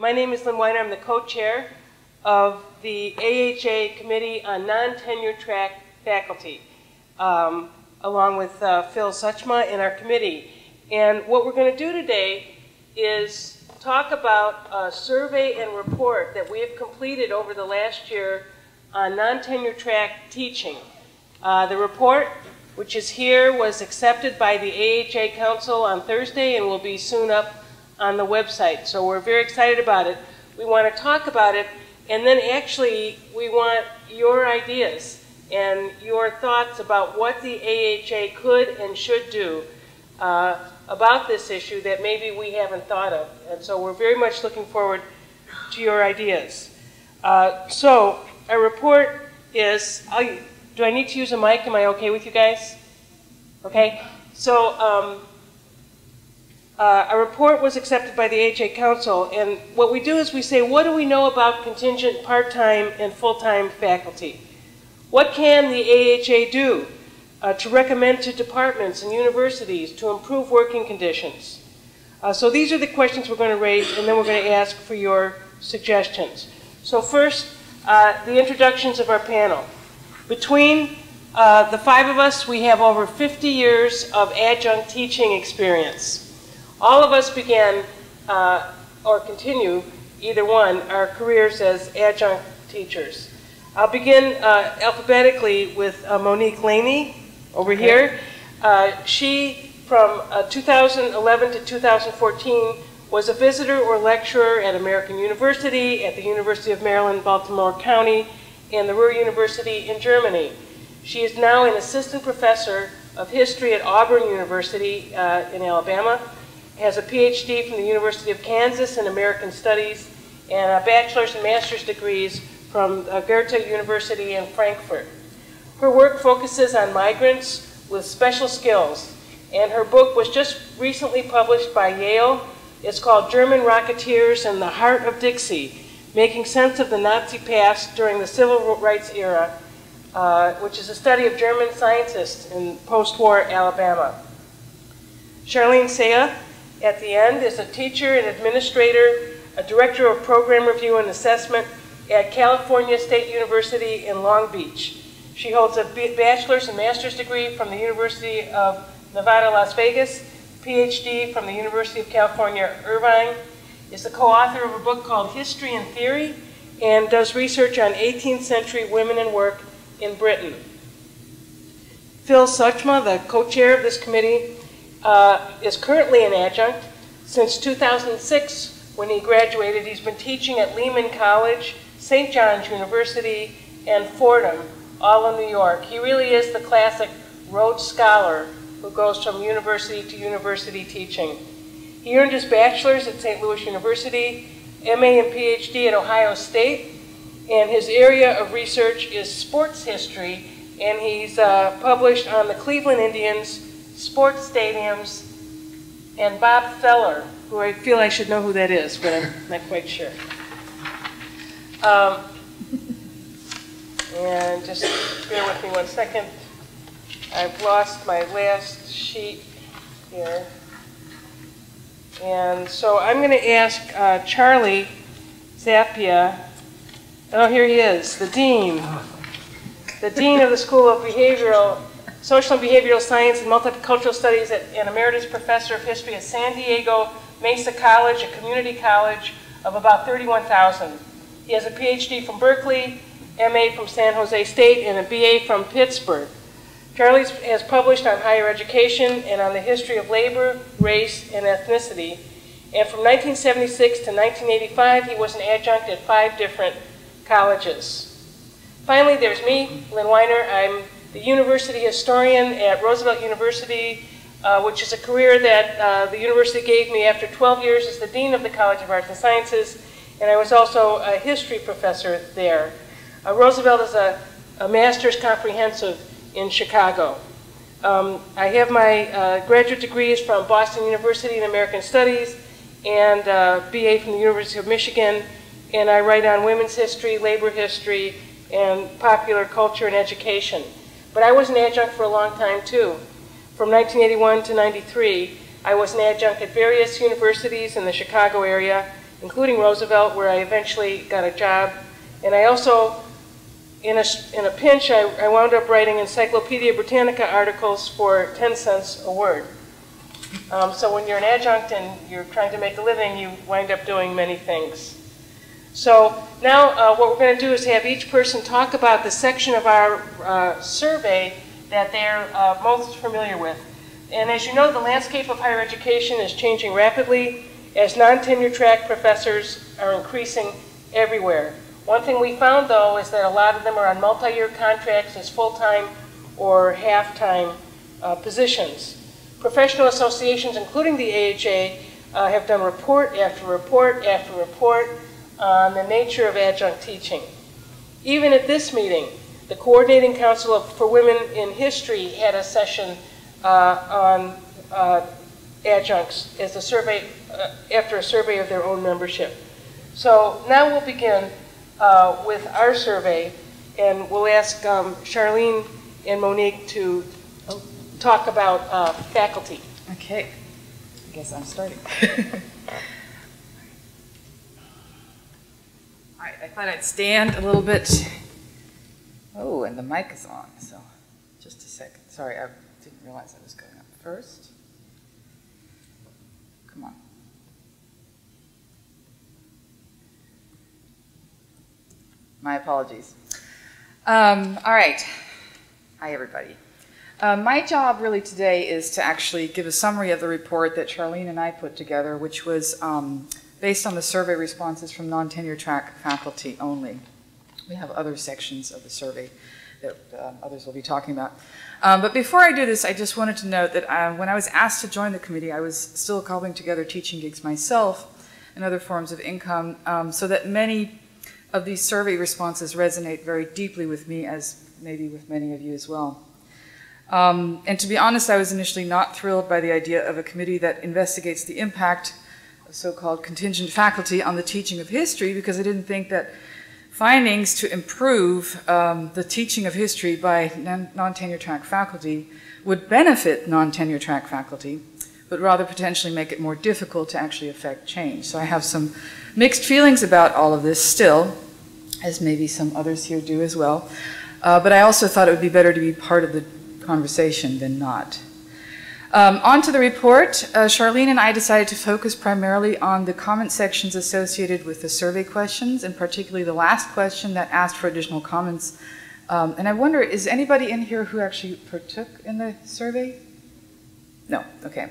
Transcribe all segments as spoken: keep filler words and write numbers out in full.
My name is Lynn Weiner. I'm the co-chair of the A H A Committee on Non-Tenure Track Faculty, um, along with uh, Phil Suchma in our committee. And what we're going to do today is talk about a survey and report that we have completed over the last year on non-tenure track teaching. Uh, the report, which is here, was accepted by the A H A Council on Thursday and will be soon up on the website. So we're very excited about it. We want to talk about it, and then actually we want your ideas and your thoughts about what the A H A could and should do uh, about this issue that maybe we haven't thought of. And so we're very much looking forward to your ideas. Uh, so our report is, I'll, do I need to use a mic? Am I okay with you guys? Okay, so um, uh, a report was accepted by the A H A Council, and what we do is we say, what do we know about contingent part-time and full-time faculty? What can the A H A do uh, to recommend to departments and universities to improve working conditions? Uh, so these are the questions we're going to raise, and then we're going to ask for your suggestions. So first, uh, the introductions of our panel. Between uh, the five of us, we have over fifty years of adjunct teaching experience. All of us began, uh, or continue, either one, our careers as adjunct teachers. I'll begin uh, alphabetically with uh, Monique Laney over okay. here. Uh, she, from uh, two thousand eleven to two thousand fourteen, was a visitor or lecturer at American University, at the University of Maryland, Baltimore County, and the Ruhr University in Germany. She is now an assistant professor of history at Auburn University uh, in Alabama, has a PhD from the University of Kansas in American Studies, and a bachelor's and master's degrees from uh, Goethe University in Frankfurt. Her work focuses on migrants with special skills, and her book was just recently published by Yale. It's called German Rocketeers and the Heart of Dixie, Making Sense of the Nazi Past During the Civil Rights Era, uh, which is a study of German scientists in post-war Alabama. Charlene Seah, at the end, is a teacher, an administrator, a director of program review and assessment at California State University in Long Beach. She holds a bachelor's and master's degree from the University of Nevada, Las Vegas, PhD from the University of California, Irvine, is the co-author of a book called History and Theory, and does research on eighteenth century women in work in Britain. Phil Suchma, the co-chair of this committee, uh, is currently an adjunct. Since two thousand six, when he graduated, he's been teaching at Lehman College, Saint John's University, and Fordham, all in New York. He really is the classic Rhodes Scholar who goes from university to university teaching. He earned his bachelor's at Saint Louis University, M A and PhD at Ohio State, and his area of research is sports history, and he's uh, published on the Cleveland Indians, sports stadiums, and Bob Feller, who I feel I should know who that is, but I'm not quite sure. Um, and just bear with me one second. I've lost my last sheet here. And so I'm going to ask uh, Charlie Zappia. Oh, here he is, the dean. The dean of the School of Behavioral, Social and Behavioral Science and Multicultural Studies at, and emeritus professor of history at San Diego Mesa College, a community college of about thirty-one thousand. He has a PhD from Berkeley, M A from San Jose State, and a B A from Pittsburgh. Charlie has published on higher education and on the history of labor, race, and ethnicity. And from nineteen seventy-six to nineteen eighty-five, he was an adjunct at five different colleges. Finally, there's me, Lynn Weiner. I'm the university historian at Roosevelt University, uh, which is a career that uh, the university gave me after twelve years as the dean of the College of Arts and Sciences, and I was also a history professor there. Uh, Roosevelt is a, a master's comprehensive in Chicago. Um, I have my uh, graduate degrees from Boston University in American Studies and uh, B A from the University of Michigan, and I write on women's history, labor history, and popular culture and education. But I was an adjunct for a long time too. From nineteen eighty-one to ninety-three, I was an adjunct at various universities in the Chicago area, including Roosevelt, where I eventually got a job. And I also, in a, in a pinch, I, I wound up writing Encyclopedia Britannica articles for ten cents a word. Um, so when you're an adjunct and you're trying to make a living, you wind up doing many things. So now uh, what we're going to do is have each person talk about the section of our uh, survey that they're uh, most familiar with. And as you know, the landscape of higher education is changing rapidly as non-tenure track professors are increasing everywhere. One thing we found, though, is that a lot of them are on multi-year contracts as full-time or half-time uh, positions. Professional associations, including the A H A, uh, have done report after report after report on the nature of adjunct teaching. Even at this meeting, the Coordinating Council for Women in History had a session uh, on uh, adjuncts as a survey, uh, after a survey of their own membership. So now we'll begin uh, with our survey, and we'll ask um, Charlene and Monique to talk about uh, faculty. Okay, I guess I'm starting. All right, I thought I'd stand a little bit. Oh, and the mic is on, so just a second. Sorry, I didn't realize I was going up first. Come on. My apologies. Um, all right, hi everybody. Uh, my job really today is to actually give a summary of the report that Charlene and I put together, which was um, based on the survey responses from non-tenure track faculty only. We have other sections of the survey that uh, others will be talking about. Um, but before I do this, I just wanted to note that uh, when I was asked to join the committee, I was still cobbling together teaching gigs myself and other forms of income, um, so that many of these survey responses resonate very deeply with me, as maybe with many of you as well. Um, and to be honest, I was initially not thrilled by the idea of a committee that investigates the impact of so-called contingent faculty on the teaching of history, because I didn't think that findings to improve um, the teaching of history by non-tenure track faculty would benefit non-tenure track faculty, but rather potentially make it more difficult to actually affect change. So I have some mixed feelings about all of this still, as maybe some others here do as well. Uh, but I also thought it would be better to be part of the conversation than not. Um, on to the report, uh, Charlene and I decided to focus primarily on the comment sections associated with the survey questions, and particularly the last question that asked for additional comments. Um, and I wonder, is anybody in here who actually partook in the survey? No, okay.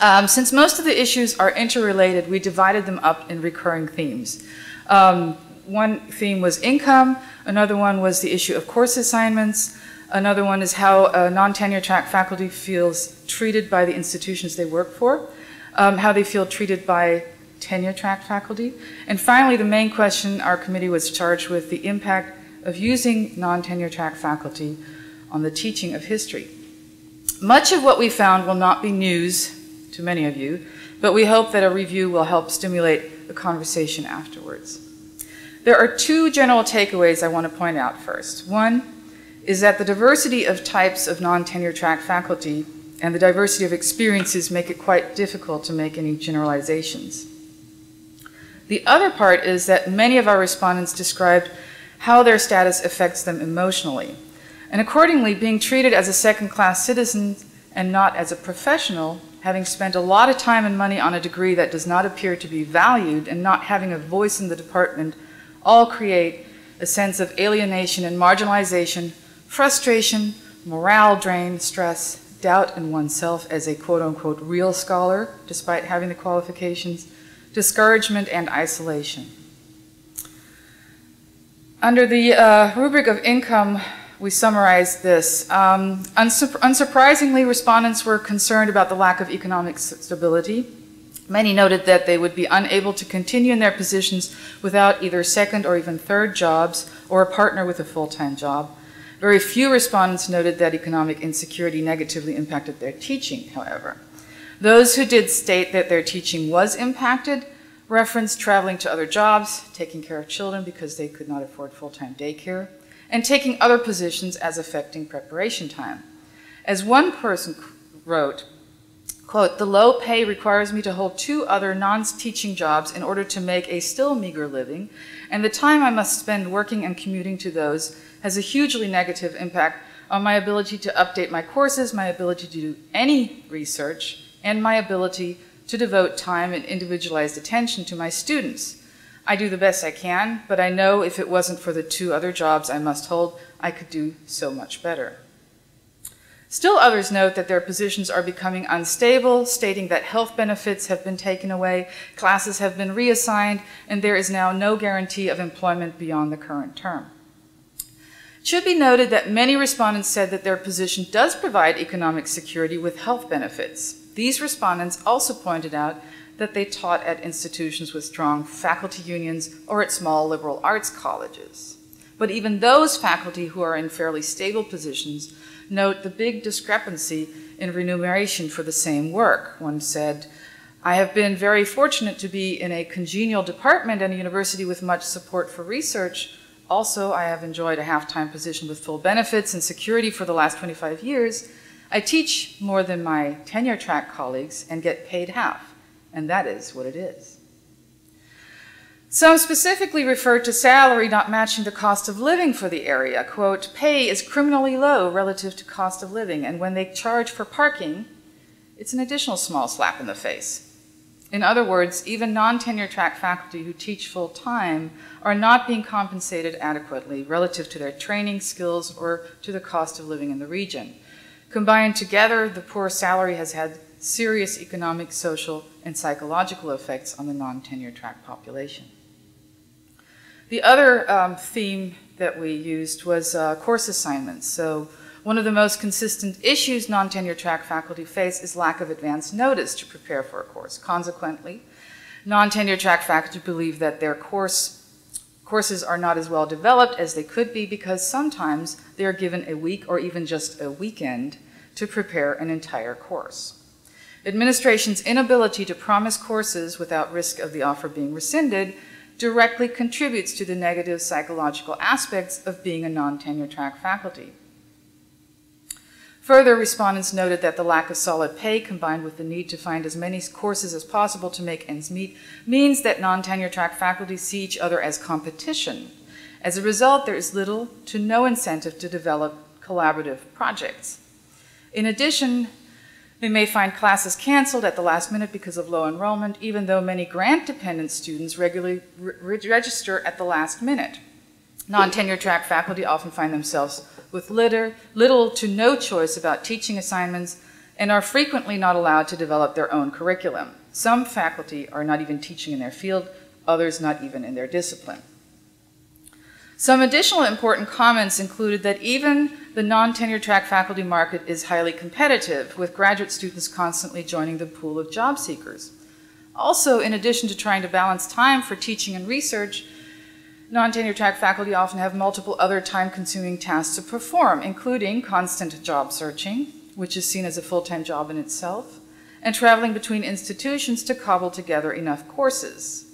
Um, since most of the issues are interrelated, we divided them up in recurring themes. Um, one theme was income, another one was the issue of course assignments, another one is how uh, non-tenure track faculty feels treated by the institutions they work for, um, how they feel treated by tenure track faculty. And finally, the main question our committee was charged with, the impact of using non-tenure track faculty on the teaching of history. Much of what we found will not be news to many of you, but we hope that a review will help stimulate the conversation afterwards. There are two general takeaways I want to point out first. One is that the diversity of types of non-tenure track faculty and the diversity of experiences make it quite difficult to make any generalizations. The other part is that many of our respondents described how their status affects them emotionally, and accordingly being treated as a second-class citizen and not as a professional, having spent a lot of time and money on a degree that does not appear to be valued, and not having a voice in the department, all create a sense of alienation and marginalization, frustration, morale drain, stress, doubt in oneself as a quote-unquote real scholar, despite having the qualifications, discouragement, and isolation. Under the uh, rubric of income, we summarized this. Um, unsur unsurprisingly, respondents were concerned about the lack of economic stability. Many noted that they would be unable to continue in their positions without either second or even third jobs or a partner with a full-time job. Very few respondents noted that economic insecurity negatively impacted their teaching, however. Those who did state that their teaching was impacted referenced traveling to other jobs, taking care of children because they could not afford full-time daycare, and taking other positions as affecting preparation time. As one person wrote, Quote, the low pay requires me to hold two other non-teaching jobs in order to make a still meager living, and the time I must spend working and commuting to those has a hugely negative impact on my ability to update my courses, my ability to do any research, and my ability to devote time and individualized attention to my students. I do the best I can, but I know if it wasn't for the two other jobs I must hold, I could do so much better. Still others note that their positions are becoming unstable, stating that health benefits have been taken away, classes have been reassigned, and there is now no guarantee of employment beyond the current term. It should be noted that many respondents said that their position does provide economic security with health benefits. These respondents also pointed out that they taught at institutions with strong faculty unions or at small liberal arts colleges. But even those faculty who are in fairly stable positions note the big discrepancy in remuneration for the same work. One said, I have been very fortunate to be in a congenial department and a university with much support for research. Also, I have enjoyed a half-time position with full benefits and security for the last twenty-five years. I teach more than my tenure track colleagues and get paid half, and that is what it is. Some specifically referred to salary not matching the cost of living for the area. Quote, pay is criminally low relative to cost of living, and when they charge for parking, it's an additional small slap in the face. In other words, even non-tenure track faculty who teach full-time are not being compensated adequately relative to their training, skills, or to the cost of living in the region. Combined together, the poor salary has had serious economic, social, and psychological effects on the non-tenure track population. The other um, theme that we used was uh, course assignments. So one of the most consistent issues non-tenure track faculty face is lack of advance notice to prepare for a course. Consequently, non-tenure track faculty believe that their course, courses are not as well developed as they could be because sometimes they are given a week or even just a weekend to prepare an entire course. Administration's inability to promise courses without risk of the offer being rescinded directly contributes to the negative psychological aspects of being a non-tenure track faculty. Further, respondents noted that the lack of solid pay combined with the need to find as many courses as possible to make ends meet means that non-tenure track faculty see each other as competition. As a result, there is little to no incentive to develop collaborative projects. In addition, they may find classes canceled at the last minute because of low enrollment, even though many grant-dependent students regularly re register at the last minute. Non-tenure track faculty often find themselves with litter, little to no choice about teaching assignments and are frequently not allowed to develop their own curriculum. Some faculty are not even teaching in their field, others not even in their discipline. Some additional important comments included that even the non-tenure track faculty market is highly competitive, with graduate students constantly joining the pool of job seekers. Also, in addition to trying to balance time for teaching and research, non-tenure track faculty often have multiple other time-consuming tasks to perform, including constant job searching, which is seen as a full-time job in itself, and traveling between institutions to cobble together enough courses.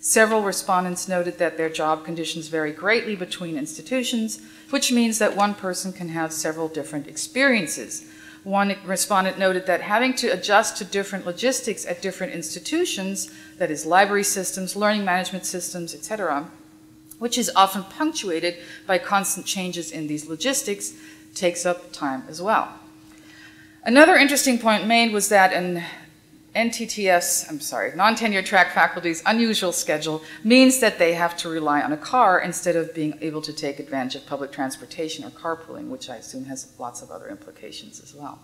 Several respondents noted that their job conditions vary greatly between institutions, which means that one person can have several different experiences. One respondent noted that having to adjust to different logistics at different institutions, that is library systems, learning management systems, et cetera, which is often punctuated by constant changes in these logistics, takes up time as well. Another interesting point made was that an N T T F's, I'm sorry, non-tenure track faculty's unusual schedule means that they have to rely on a car instead of being able to take advantage of public transportation or carpooling, which I assume has lots of other implications as well.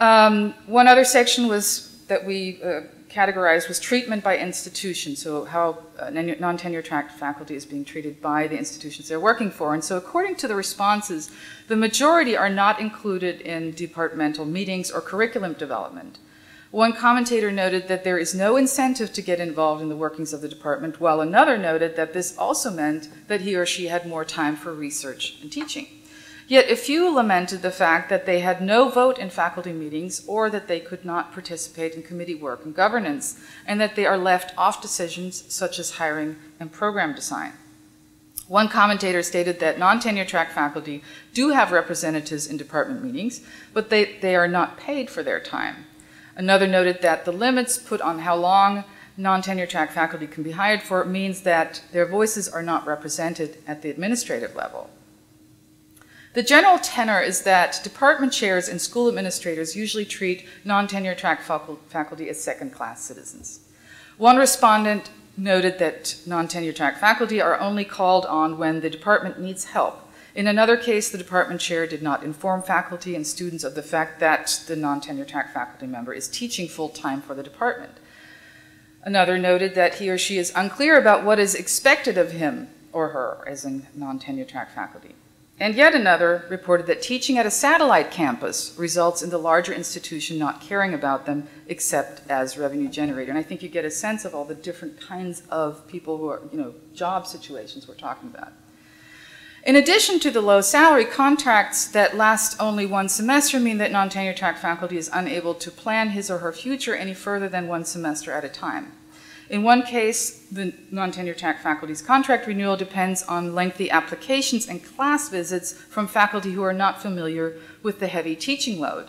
Um, one other section was that we uh, categorized was treatment by institution, so how uh, non-tenure track faculty is being treated by the institutions they're working for. And so according to the responses, the majority are not included in departmental meetings or curriculum development. One commentator noted that there is no incentive to get involved in the workings of the department, while another noted that this also meant that he or she had more time for research and teaching. Yet a few lamented the fact that they had no vote in faculty meetings or that they could not participate in committee work and governance, and that they are left off decisions such as hiring and program design. One commentator stated that non-tenure track faculty do have representatives in department meetings, but they, they are not paid for their time. Another noted that the limits put on how long non-tenure track faculty can be hired for means that their voices are not represented at the administrative level. The general tenor is that department chairs and school administrators usually treat non-tenure track faculty as second-class citizens. One respondent noted that non-tenure track faculty are only called on when the department needs help. In another case, the department chair did not inform faculty and students of the fact that the non-tenure track faculty member is teaching full-time for the department. Another noted that he or she is unclear about what is expected of him or her as a non-tenure track faculty. And yet another reported that teaching at a satellite campus results in the larger institution not caring about them except as revenue generator. And I think you get a sense of all the different kinds of people who are, you know, job situations we're talking about. In addition to the low salary, contracts that last only one semester mean that non-tenure track faculty is unable to plan his or her future any further than one semester at a time. In one case, the non-tenure track faculty's contract renewal depends on lengthy applications and class visits from faculty who are not familiar with the heavy teaching load.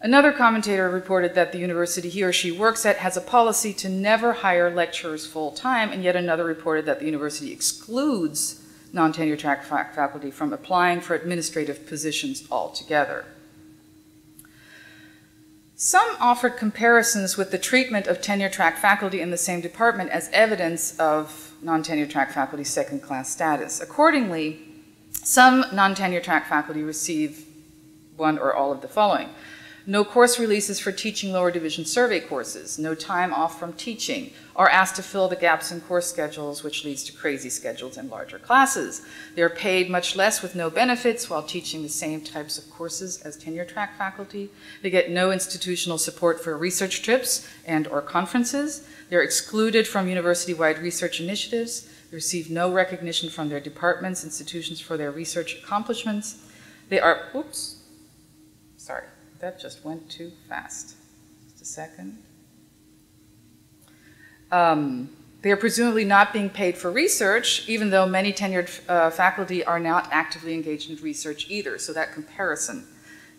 Another commentator reported that the university he or she works at has a policy to never hire lecturers full-time, and yet another reported that the university excludes non-tenure track fac- faculty from applying for administrative positions altogether. Some offered comparisons with the treatment of tenure-track faculty in the same department as evidence of non-tenure-track faculty's second-class status. Accordingly, some non-tenure-track faculty receive one or all of the following. No course releases for teaching lower division survey courses, no time off from teaching, are asked to fill the gaps in course schedules, which leads to crazy schedules and larger classes. They are paid much less with no benefits while teaching the same types of courses as tenure-track faculty. They get no institutional support for research trips and or conferences. They're excluded from university-wide research initiatives. They receive no recognition from their departments, institutions for their research accomplishments. They are, oops, sorry, that just went too fast. Just a second. Um, they are presumably not being paid for research, even though many tenured uh, faculty are not actively engaged in research either, so that comparison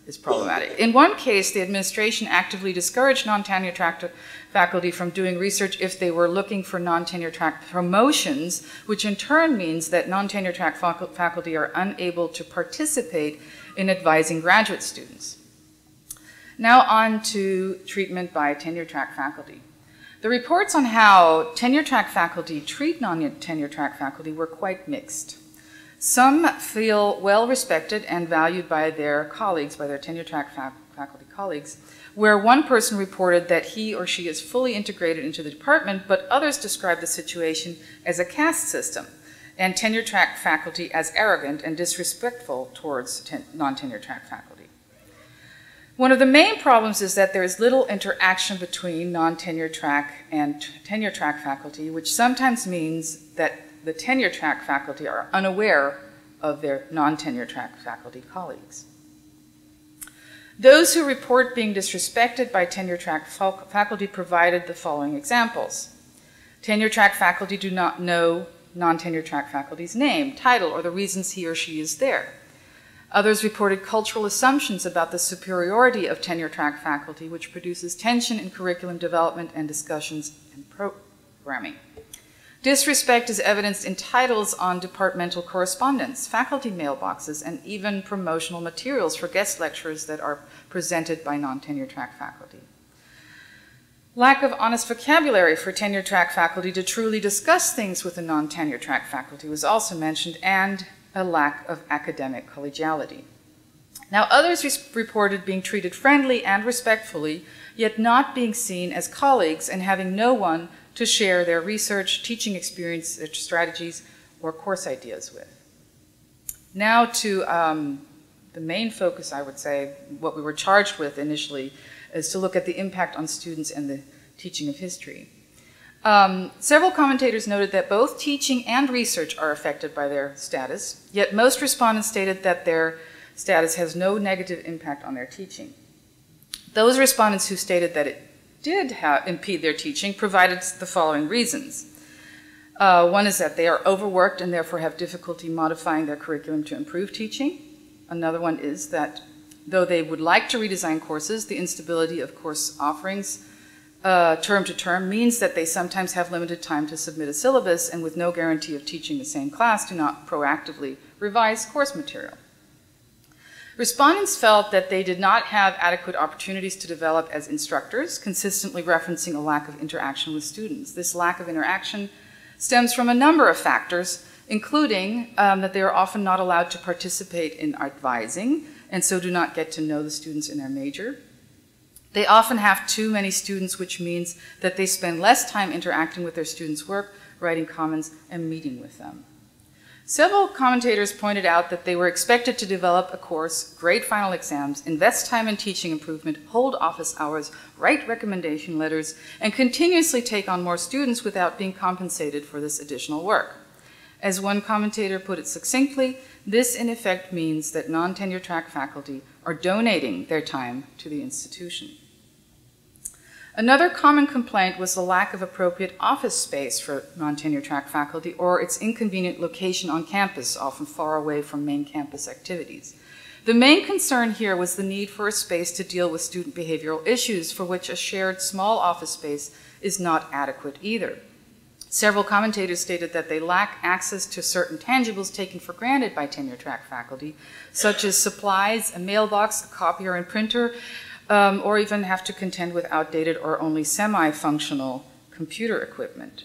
is problematic. In one case, the administration actively discouraged non-tenure track faculty from doing research if they were looking for non-tenure track promotions, which in turn means that non-tenure track fac faculty are unable to participate in advising graduate students. Now on to treatment by tenure track faculty. The reports on how tenure-track faculty treat non-tenure-track faculty were quite mixed. Some feel well-respected and valued by their colleagues, by their tenure-track fac faculty colleagues, where one person reported that he or she is fully integrated into the department, but others describe the situation as a caste system, and tenure-track faculty as arrogant and disrespectful towards non-tenure-track faculty. One of the main problems is that there is little interaction between non-tenure track and tenure track faculty, which sometimes means that the tenure track faculty are unaware of their non-tenure track faculty colleagues. Those who report being disrespected by tenure track faculty provided the following examples. Tenure track faculty do not know non-tenure track faculty's name, title, or the reasons he or she is there. Others reported cultural assumptions about the superiority of tenure-track faculty, which produces tension in curriculum development and discussions and programming. Disrespect is evidenced in titles on departmental correspondence, faculty mailboxes, and even promotional materials for guest lecturers that are presented by non-tenure-track faculty. Lack of honest vocabulary for tenure-track faculty to truly discuss things with the non-tenure-track faculty was also mentioned, and a lack of academic collegiality. Now, others reported being treated friendly and respectfully, yet not being seen as colleagues and having no one to share their research, teaching experience, strategies, or course ideas with. Now to um, the main focus, I would say, what we were charged with initially, is to look at the impact on students and the teaching of history. Um, several commentators noted that both teaching and research are affected by their status, yet most respondents stated that their status has no negative impact on their teaching. Those respondents who stated that it did impede their teaching provided the following reasons. Uh, one is that they are overworked and therefore have difficulty modifying their curriculum to improve teaching. Another one is that though they would like to redesign courses, the instability of course offerings uh, term to term means that they sometimes have limited time to submit a syllabus and with no guarantee of teaching the same class do not proactively revise course material. Respondents felt that they did not have adequate opportunities to develop as instructors, consistently referencing a lack of interaction with students. This lack of interaction stems from a number of factors, including um, that they are often not allowed to participate in advising and so do not get to know the students in their major. They often have too many students, which means that they spend less time interacting with their students' work, writing comments, and meeting with them. Several commentators pointed out that they were expected to develop a course, grade final exams, invest time in teaching improvement, hold office hours, write recommendation letters, and continuously take on more students without being compensated for this additional work. As one commentator put it succinctly, this in effect means that non-tenure track faculty are donating their time to the institution. Another common complaint was the lack of appropriate office space for non-tenure track faculty or its inconvenient location on campus, often far away from main campus activities. The main concern here was the need for a space to deal with student behavioral issues for which a shared small office space is not adequate either. Several commentators stated that they lack access to certain tangibles taken for granted by tenure track faculty, such as supplies, a mailbox, a copier and printer, Um, or even have to contend with outdated or only semi-functional computer equipment.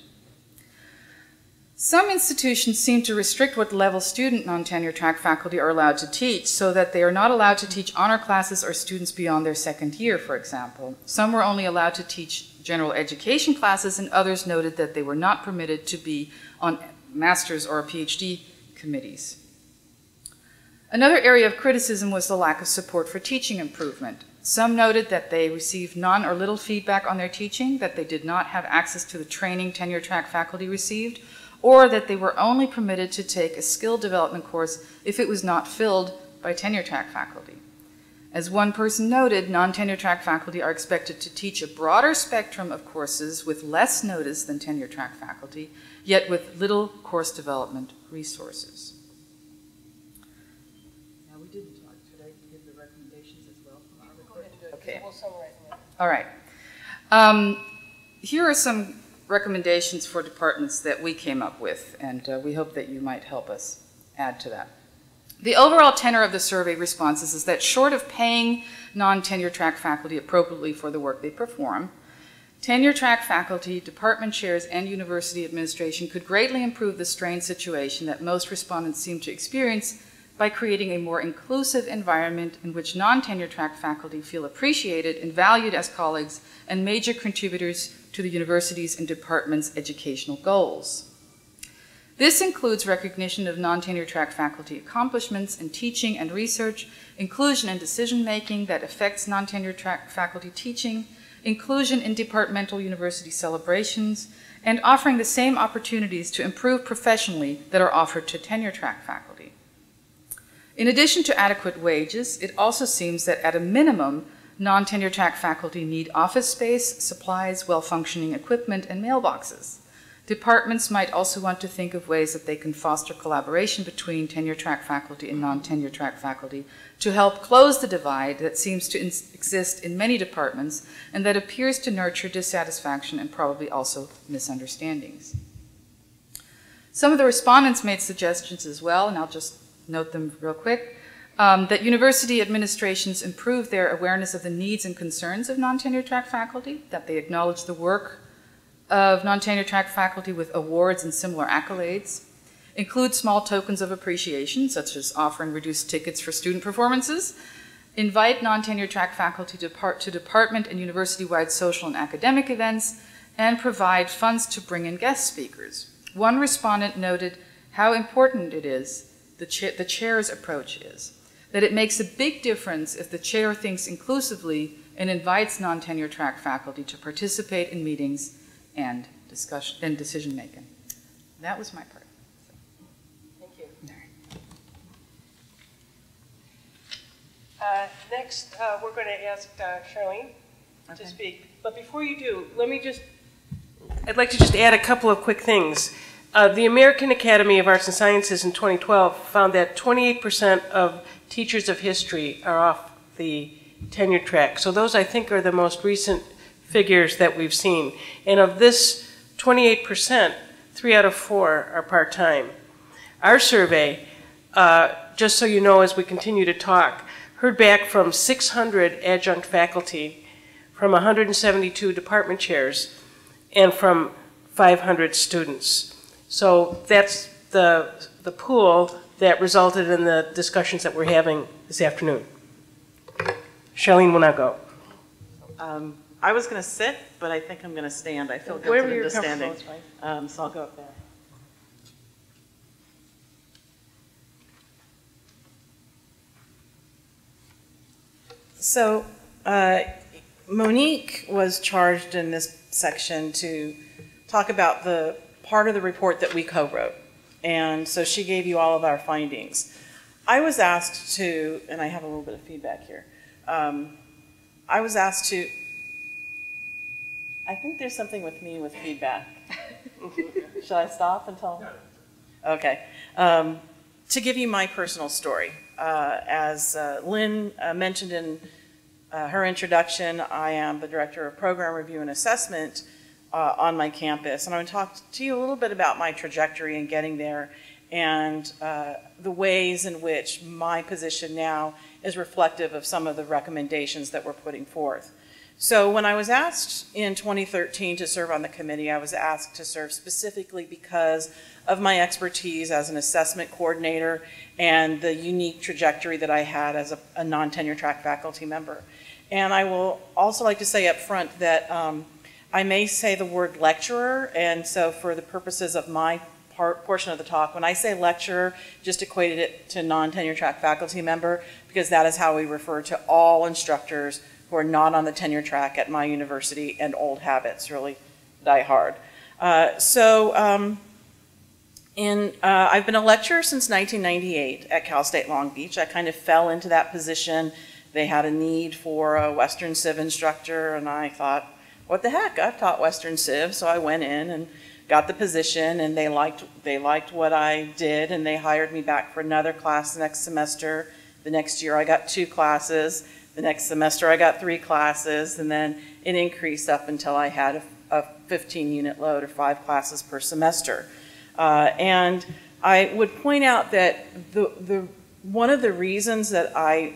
Some institutions seem to restrict what level student non-tenure track faculty are allowed to teach so that they are not allowed to teach honor classes or students beyond their second year, for example. Some were only allowed to teach general education classes and others noted that they were not permitted to be on master's or PhD committees. Another area of criticism was the lack of support for teaching improvement. Some noted that they received none or little feedback on their teaching, that they did not have access to the training tenure track faculty received, or that they were only permitted to take a skill development course if it was not filled by tenure track faculty. As one person noted, non-tenure track faculty are expected to teach a broader spectrum of courses with less notice than tenure track faculty, yet with little course development resources. Okay. All right. Um, here are some recommendations for departments that we came up with, and uh, we hope that you might help us add to that. The overall tenor of the survey responses is that short of paying non-tenure track faculty appropriately for the work they perform, tenure track faculty, department chairs, and university administration could greatly improve the strained situation that most respondents seem to experience by creating a more inclusive environment in which non-tenure track faculty feel appreciated and valued as colleagues and major contributors to the university's and department's educational goals. This includes recognition of non-tenure track faculty accomplishments in teaching and research, inclusion in decision-making that affects non-tenure track faculty teaching, inclusion in departmental university celebrations, and offering the same opportunities to improve professionally that are offered to tenure track faculty. In addition to adequate wages, it also seems that at a minimum, non-tenure track faculty need office space, supplies, well-functioning equipment, and mailboxes. Departments might also want to think of ways that they can foster collaboration between tenure track faculty and non-tenure track faculty to help close the divide that seems to exist in many departments and that appears to nurture dissatisfaction and probably also misunderstandings. Some of the respondents made suggestions as well, and I'll just note them real quick, um, that university administrations improve their awareness of the needs and concerns of non-tenure track faculty, that they acknowledge the work of non-tenure track faculty with awards and similar accolades, include small tokens of appreciation, such as offering reduced tickets for student performances, invite non-tenure track faculty to, depart to department and university-wide social and academic events, and provide funds to bring in guest speakers. One respondent noted how important it is The, cha the chair's approach is, that it makes a big difference if the chair thinks inclusively and invites non-tenure track faculty to participate in meetings and, discussion and decision making. That was my part. So. Thank you. All right. uh, next, uh, we're going to ask uh, Charlene okay. to speak. But before you do, let me just, I'd like to just add a couple of quick things. Uh, the American Academy of Arts and Sciences in twenty twelve found that twenty-eight percent of teachers of history are off the tenure track. So those, I think, are the most recent figures that we've seen. And of this twenty-eight percent, three out of four are part-time. Our survey, uh, just so you know, as we continue to talk, heard back from six hundred adjunct faculty, from one hundred seventy-two department chairs, and from five hundred students. So that's the, the pool that resulted in the discussions that we're having this afternoon. Charlene will not go. Um, I was going to sit, but I think I'm going to stand. I feel good into standing. Um, so I'll go up there. So uh, Monique was charged in this section to talk about the part of the report that we co-wrote. And so she gave you all of our findings. I was asked to, and I have a little bit of feedback here. Um, I was asked to, I think there's something with me with feedback. Should I stop and tell them? No. Okay. Um, to give you my personal story. Uh, as uh, Lynn uh, mentioned in uh, her introduction, I am the Director of Program Review and Assessment uh, on my campus. And I'm going to talk to you a little bit about my trajectory in getting there and uh, the ways in which my position now is reflective of some of the recommendations that we're putting forth. So when I was asked in twenty thirteen to serve on the committee, I was asked to serve specifically because of my expertise as an assessment coordinator and the unique trajectory that I had as a, a non-tenure track faculty member. And I will also like to say up front that um, I may say the word lecturer, and so for the purposes of my part, portion of the talk, when I say lecturer, just equated it to non-tenure track faculty member because that is how we refer to all instructors who are not on the tenure track at my university, and old habits really die hard. Uh, so um, in, uh, I've been a lecturer since nineteen ninety-eight at Cal State Long Beach. I kind of fell into that position. They had a need for a Western Civ instructor, and I thought, what the heck, I've taught Western Civ, so I went in and got the position, and they liked, they liked what I did, and they hired me back for another class the next semester. The next year I got two classes. The next semester I got three classes, and then it increased up until I had a, a fifteen unit load or five classes per semester. Uh, and I would point out that the, the, one of the reasons that I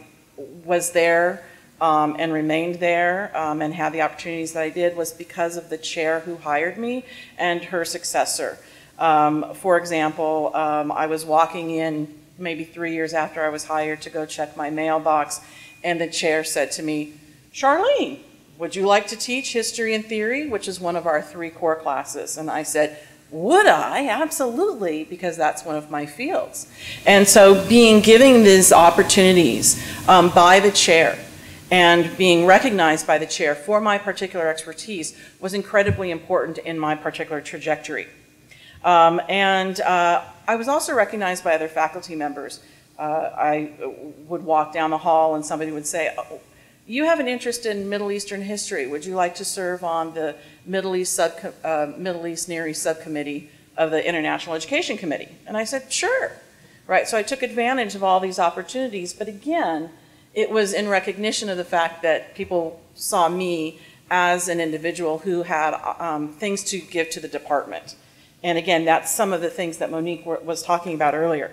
was there um, and remained there um, and had the opportunities that I did was because of the chair who hired me and her successor. Um, for example, um, I was walking in maybe three years after I was hired to go check my mailbox, and the chair said to me, "Charlene, would you like to teach history and theory, which is one of our three core classes?" And I said, "Would I? Absolutely, because that's one of my fields." And so being given these opportunities um, by the chair and being recognized by the chair for my particular expertise was incredibly important in my particular trajectory. Um, and uh, I was also recognized by other faculty members. Uh, I would walk down the hall and somebody would say, "Oh, you have an interest in Middle Eastern history. Would you like to serve on the Middle East, sub uh, Middle East Near East Subcommittee of the International Education Committee?" And I said, "Sure." Right, so I took advantage of all these opportunities, but again, it was in recognition of the fact that people saw me as an individual who had um, things to give to the department. And again, that's some of the things that Monique was talking about earlier.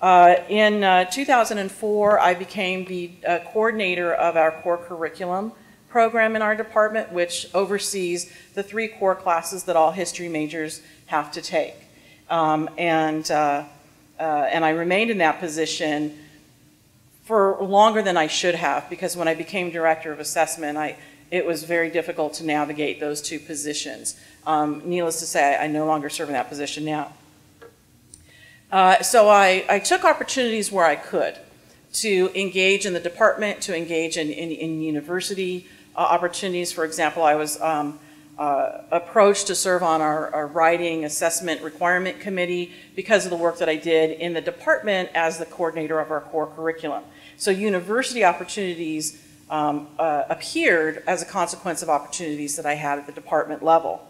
Uh, in uh, two thousand four, I became the uh, coordinator of our core curriculum program in our department, which oversees the three core classes that all history majors have to take. Um, and, uh, uh, and I remained in that position for longer than I should have, because when I became director of assessment, I, it was very difficult to navigate those two positions. Um, needless to say, I, I no longer serve in that position now. Uh, so I, I took opportunities where I could to engage in the department, to engage in, in, in university uh, opportunities. For example, I was um, uh, approached to serve on our, our writing assessment requirement committee because of the work that I did in the department as the coordinator of our core curriculum. So university opportunities um, uh, appeared as a consequence of opportunities that I had at the department level.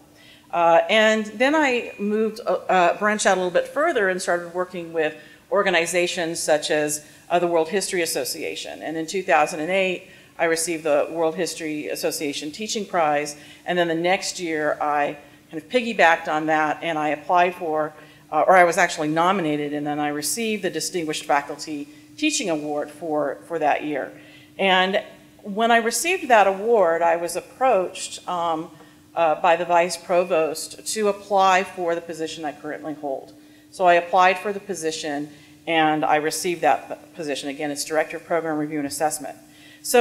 Uh, and then I moved, uh, branched out a little bit further and started working with organizations such as uh, the World History Association. And in two thousand eight, I received the World History Association Teaching Prize. And then the next year, I kind of piggybacked on that and I applied for, uh, or I was actually nominated, and then I received the Distinguished Faculty Teaching Award for, for that year. And when I received that award, I was approached um, Uh, by the vice provost to apply for the position I currently hold. So I applied for the position and I received that position. Again, it's Director of Program Review and Assessment. So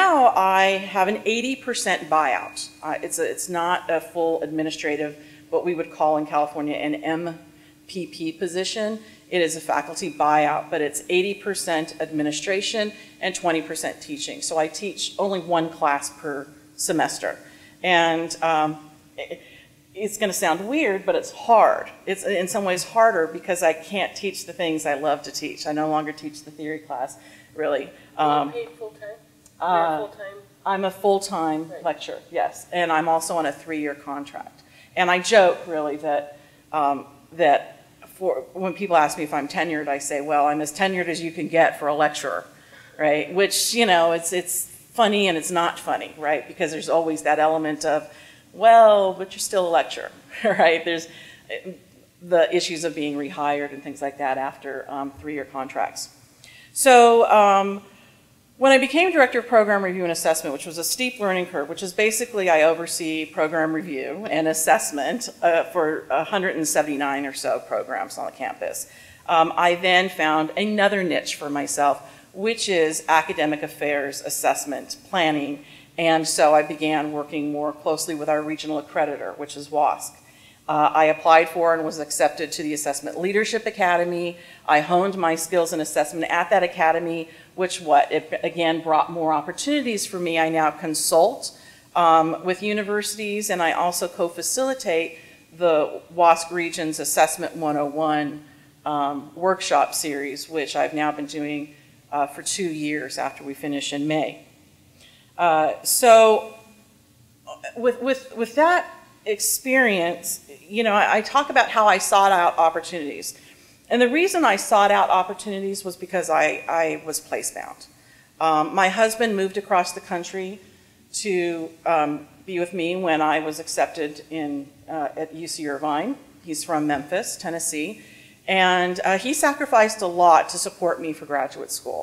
now I have an eighty percent buyout. Uh, it's, a, it's not a full administrative, what we would call in California an M P P position. It is a faculty buyout, but it's eighty percent administration and twenty percent teaching. So I teach only one class per semester. And um, it's going to sound weird, but it's hard. It's in some ways harder because I can't teach the things I love to teach. I no longer teach the theory class, really. Um, Are you paid full-time? Uh, full-time? I'm a full-time right. lecturer, yes. And I'm also on a three-year contract. And I joke, really, that, um, that for, when people ask me if I'm tenured, I say, well, I'm as tenured as you can get for a lecturer, right? Which, you know, it's it's... funny and it's not funny, right? Because there's always that element of, well, but you're still a lecturer, right? There's the issues of being rehired and things like that after um, three-year contracts. So um, when I became Director of Program Review and Assessment, which was a steep learning curve, which is basically I oversee program review and assessment uh, for one hundred seventy-nine or so programs on the campus. Um, I then found another niche for myself, which is academic affairs, assessment, planning. And so I began working more closely with our regional accreditor, which is W A S C. Uh, I applied for and was accepted to the Assessment Leadership Academy. I honed my skills in assessment at that academy, which what, it again brought more opportunities for me. I now consult um, with universities, and I also co-facilitate the W A S C Region's Assessment one oh one um, workshop series, which I've now been doing Uh, for two years after we finish in May. Uh, so with, with, with that experience, you know, I, I talk about how I sought out opportunities. And the reason I sought out opportunities was because I, I was place-bound. Um, my husband moved across the country to um, be with me when I was accepted in, uh, at U C Irvine. He's from Memphis, Tennessee. And uh, he sacrificed a lot to support me for graduate school.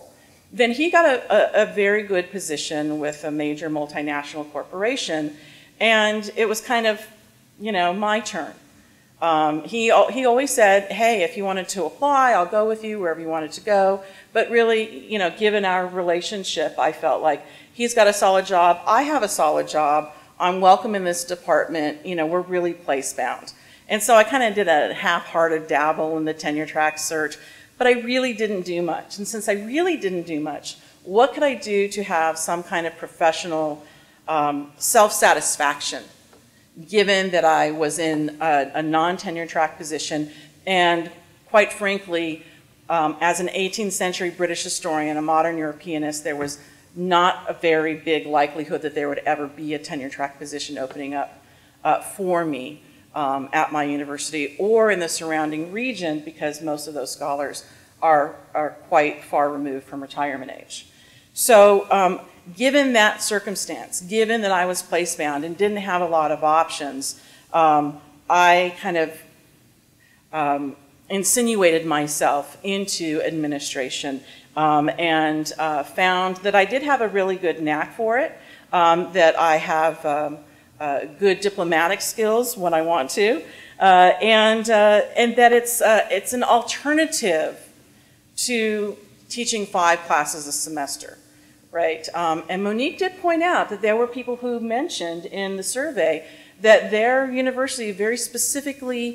Then he got a, a, a very good position with a major multinational corporation, and it was kind of, you know, my turn. Um, he, he always said, hey, if you wanted to apply, I'll go with you wherever you wanted to go. But really, you know, given our relationship, I felt like he's got a solid job, I have a solid job, I'm welcome in this department, you know, we're really place-bound. And so I kind of did a half-hearted dabble in the tenure track search, but I really didn't do much. And since I really didn't do much, what could I do to have some kind of professional um, self-satisfaction, given that I was in a, a non-tenure track position? And quite frankly, um, as an eighteenth century British historian, a modern Europeanist, there was not a very big likelihood that there would ever be a tenure track position opening up uh, for me. Um, at my university or in the surrounding region, because most of those scholars are, are quite far removed from retirement age. So um, given that circumstance, given that I was place-bound and didn't have a lot of options, um, I kind of um, insinuated myself into administration um, and uh, found that I did have a really good knack for it, um, that I have um, Uh, good diplomatic skills when I want to, uh, and, uh, and that it's, uh, it's an alternative to teaching five classes a semester, right? Um, and Monique did point out that there were people who mentioned in the survey that their university very specifically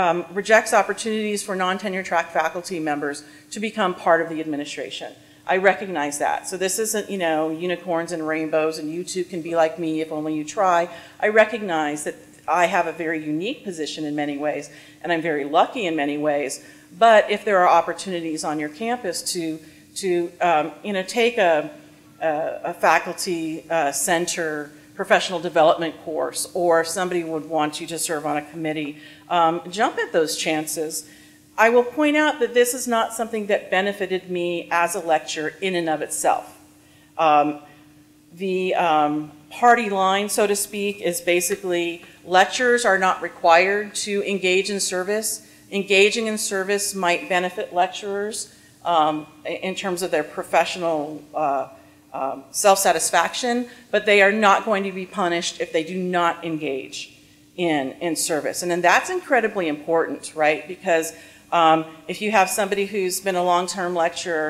um, rejects opportunities for non-tenure track faculty members to become part of the administration. I recognize that. So this isn't, you know, unicorns and rainbows and you too can be like me if only you try. I recognize that I have a very unique position in many ways, and I'm very lucky in many ways. But if there are opportunities on your campus to, to um, you know, take a, a, a faculty uh, center professional development course, or if somebody would want you to serve on a committee, um, jump at those chances. I will point out that this is not something that benefited me as a lecturer in and of itself. Um, the um, party line, so to speak, is basically lecturers are not required to engage in service. Engaging in service might benefit lecturers um, in terms of their professional uh, um, self-satisfaction, but they are not going to be punished if they do not engage in, in service. And then that's incredibly important, right? Because Um, if you have somebody who's been a long-term lecturer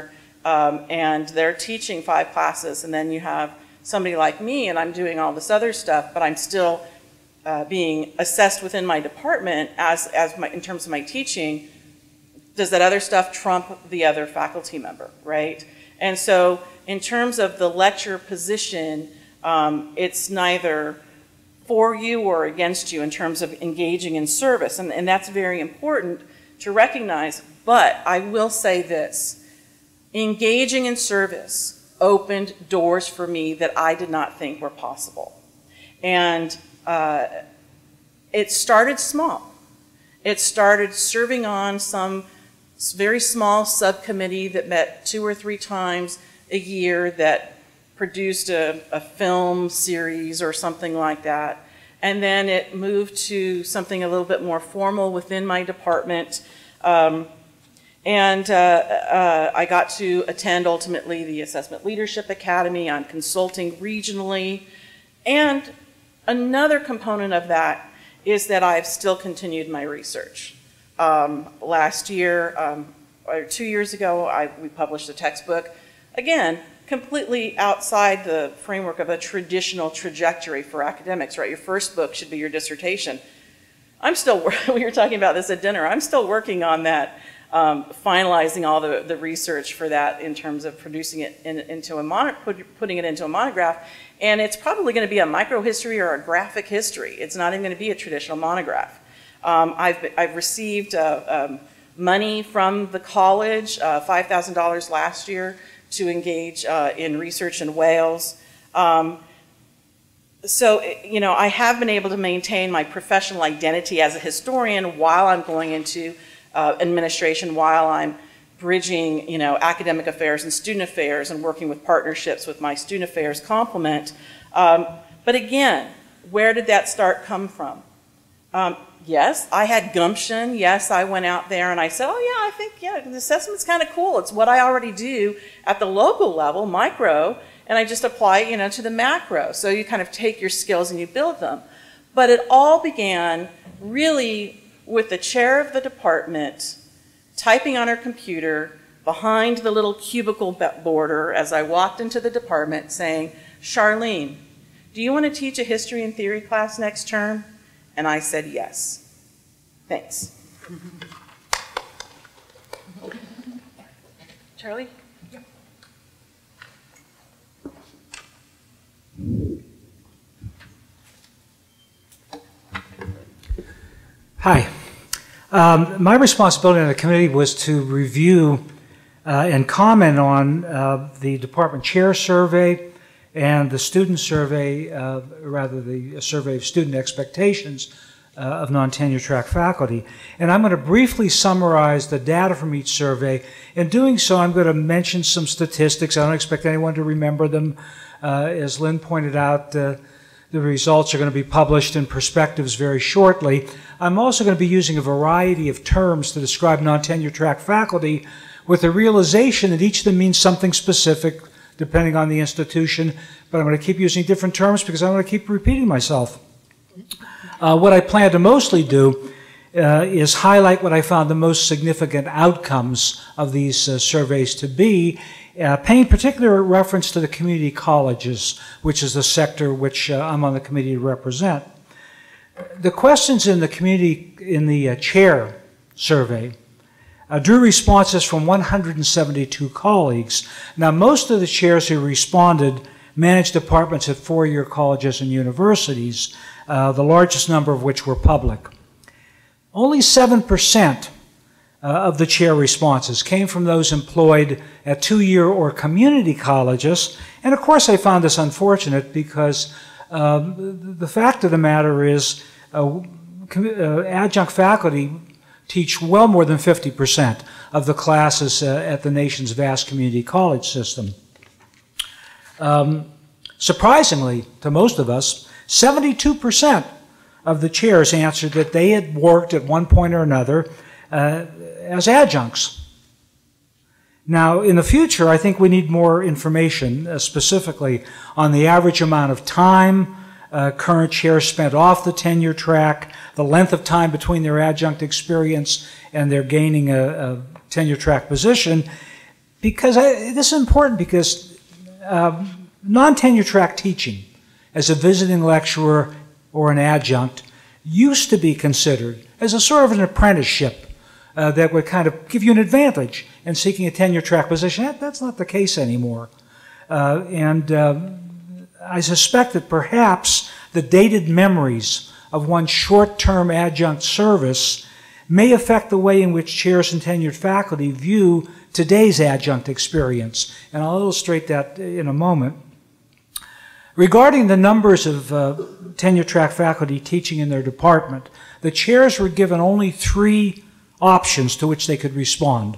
um, and they're teaching five classes, and then you have somebody like me and I'm doing all this other stuff, but I'm still uh, being assessed within my department as, as my, in terms of my teaching, does that other stuff trump the other faculty member, right? And so in terms of the lecturer position, um, it's neither for you or against you in terms of engaging in service, and, and that's very important to recognize. But I will say this, engaging in service opened doors for me that I did not think were possible. And uh, it started small. It started serving on some very small subcommittee that met two or three times a year that produced a, a film series or something like that. And then it moved to something a little bit more formal within my department. Um, and uh, uh, I got to attend, ultimately, the Assessment Leadership Academy on consulting regionally. And another component of that is that I've still continued my research. Um, last year, um, or two years ago, I, we published a textbook. Again, completely outside the framework of a traditional trajectory for academics, right? Your first book should be your dissertation. I'm still, we were talking about this at dinner, I'm still working on that, um, finalizing all the, the research for that in terms of producing it in, into a mon putting it into a monograph, and it's probably going to be a microhistory or a graphic history. It's not even going to be a traditional monograph. Um, I've, I've received uh, um, money from the college, uh, five thousand dollars last year, to engage uh, in research in Wales. Um, so, you know, I have been able to maintain my professional identity as a historian while I'm going into uh, administration, while I'm bridging, you know, academic affairs and student affairs and working with partnerships with my student affairs complement. Um, but again, where did that start come from? Um, yes, I had gumption. Yes, I went out there and I said, oh yeah, I think yeah, the assessment's kind of cool. It's what I already do at the local level, micro, and I just apply it, you know, to the macro. So you kind of take your skills and you build them. But it all began really with the chair of the department typing on her computer behind the little cubicle border as I walked into the department saying, Charlene, do you want to teach a history and theory class next term? And I said, yes, thanks. Charlie? Yeah. Hi. Um, my responsibility on the committee was to review uh, and comment on uh, the department chair survey, and the student survey, uh, rather the survey of student expectations uh, of non-tenure track faculty. And I'm going to briefly summarize the data from each survey. In doing so, I'm going to mention some statistics. I don't expect anyone to remember them. Uh, as Lynn pointed out, uh, the results are going to be published in Perspectives very shortly. I'm also going to be using a variety of terms to describe non-tenure track faculty with the realization that each of them means something specific depending on the institution, but I'm going to keep using different terms because I'm going to keep repeating myself. Uh, what I plan to mostly do uh, is highlight what I found the most significant outcomes of these uh, surveys to be, uh, paying particular reference to the community colleges, which is the sector which uh, I'm on the committee to represent. The questions in the community, in the uh, chair survey, Uh, drew responses from one hundred seventy-two colleagues. Now, most of the chairs who responded managed departments at four-year colleges and universities, uh, the largest number of which were public. Only seven percent uh, of the chair responses came from those employed at two-year or community colleges. And of course, I found this unfortunate because Um, the fact of the matter is uh, uh, adjunct faculty teach well more than fifty percent of the classes uh, at the nation's vast community college system. Um, surprisingly to most of us, seventy-two percent of the chairs answered that they had worked at one point or another uh, as adjuncts. Now, in the future, I think we need more information uh, specifically on the average amount of time uh, current chairs spent off the tenure track, the length of time between their adjunct experience and their gaining a, a tenure track position, because I, this is important because uh, non-tenure track teaching as a visiting lecturer or an adjunct used to be considered as a sort of an apprenticeship uh, that would kind of give you an advantage in seeking a tenure track position. That, that's not the case anymore. Uh, and uh, I suspect that perhaps the dated memories of one's short-term adjunct service may affect the way in which chairs and tenured faculty view today's adjunct experience. And I'll illustrate that in a moment. Regarding the numbers of uh, tenure track faculty teaching in their department, the chairs were given only three options to which they could respond.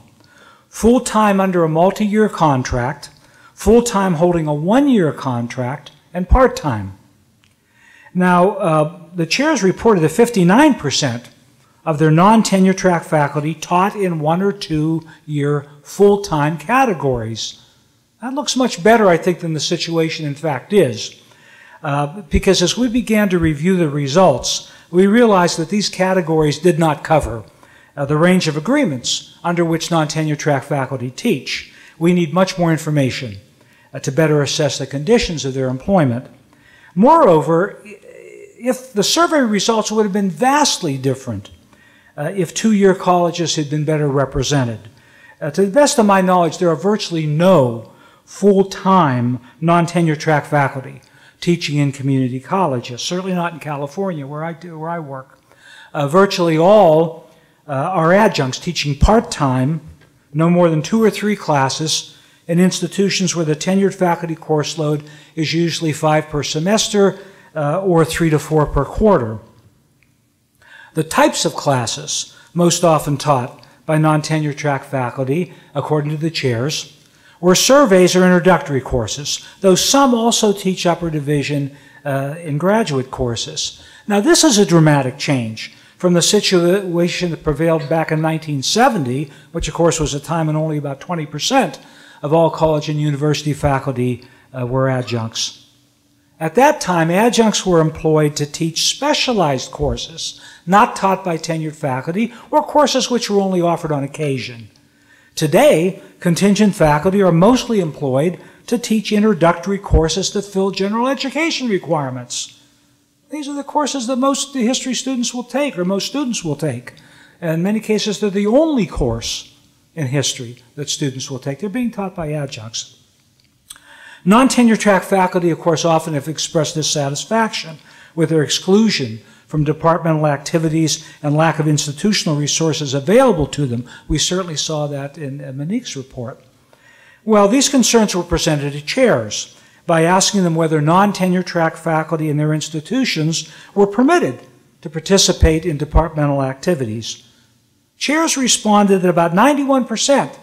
Full-time under a multi-year contract, full-time holding a one-year contract, and part-time. Now, uh, the chairs reported that fifty-nine percent of their non-tenure track faculty taught in one or two-year full-time categories. That looks much better, I think, than the situation in fact is, uh, because as we began to review the results, we realized that these categories did not cover uh, the range of agreements under which non-tenure track faculty teach. We need much more information uh, to better assess the conditions of their employment. Moreover, if the survey results would have been vastly different uh, if two-year colleges had been better represented. Uh, to the best of my knowledge, there are virtually no full-time non-tenure track faculty teaching in community colleges, certainly not in California where I, do, where I work. Uh, virtually all uh, are adjuncts teaching part-time, no more than two or three classes in institutions where the tenured faculty course load is usually five per semester uh, or three to four per quarter. The types of classes most often taught by non-tenure track faculty, according to the chairs, were surveys or introductory courses, though some also teach upper division uh, in graduate courses. Now, this is a dramatic change from the situation that prevailed back in nineteen seventy, which, of course, was a time when only about twenty percent of all college and university faculty uh, were adjuncts. At that time, adjuncts were employed to teach specialized courses not taught by tenured faculty or courses which were only offered on occasion. Today, contingent faculty are mostly employed to teach introductory courses that fill general education requirements. These are the courses that most history students will take, or most students will take. And in many cases, they're the only course in history that students will take. They're being taught by adjuncts. Non-tenure track faculty, of course, often have expressed dissatisfaction with their exclusion from departmental activities and lack of institutional resources available to them. We certainly saw that in Monique's report. Well, these concerns were presented to chairs by asking them whether non-tenure track faculty in their institutions were permitted to participate in departmental activities. Chairs responded that about ninety-one percent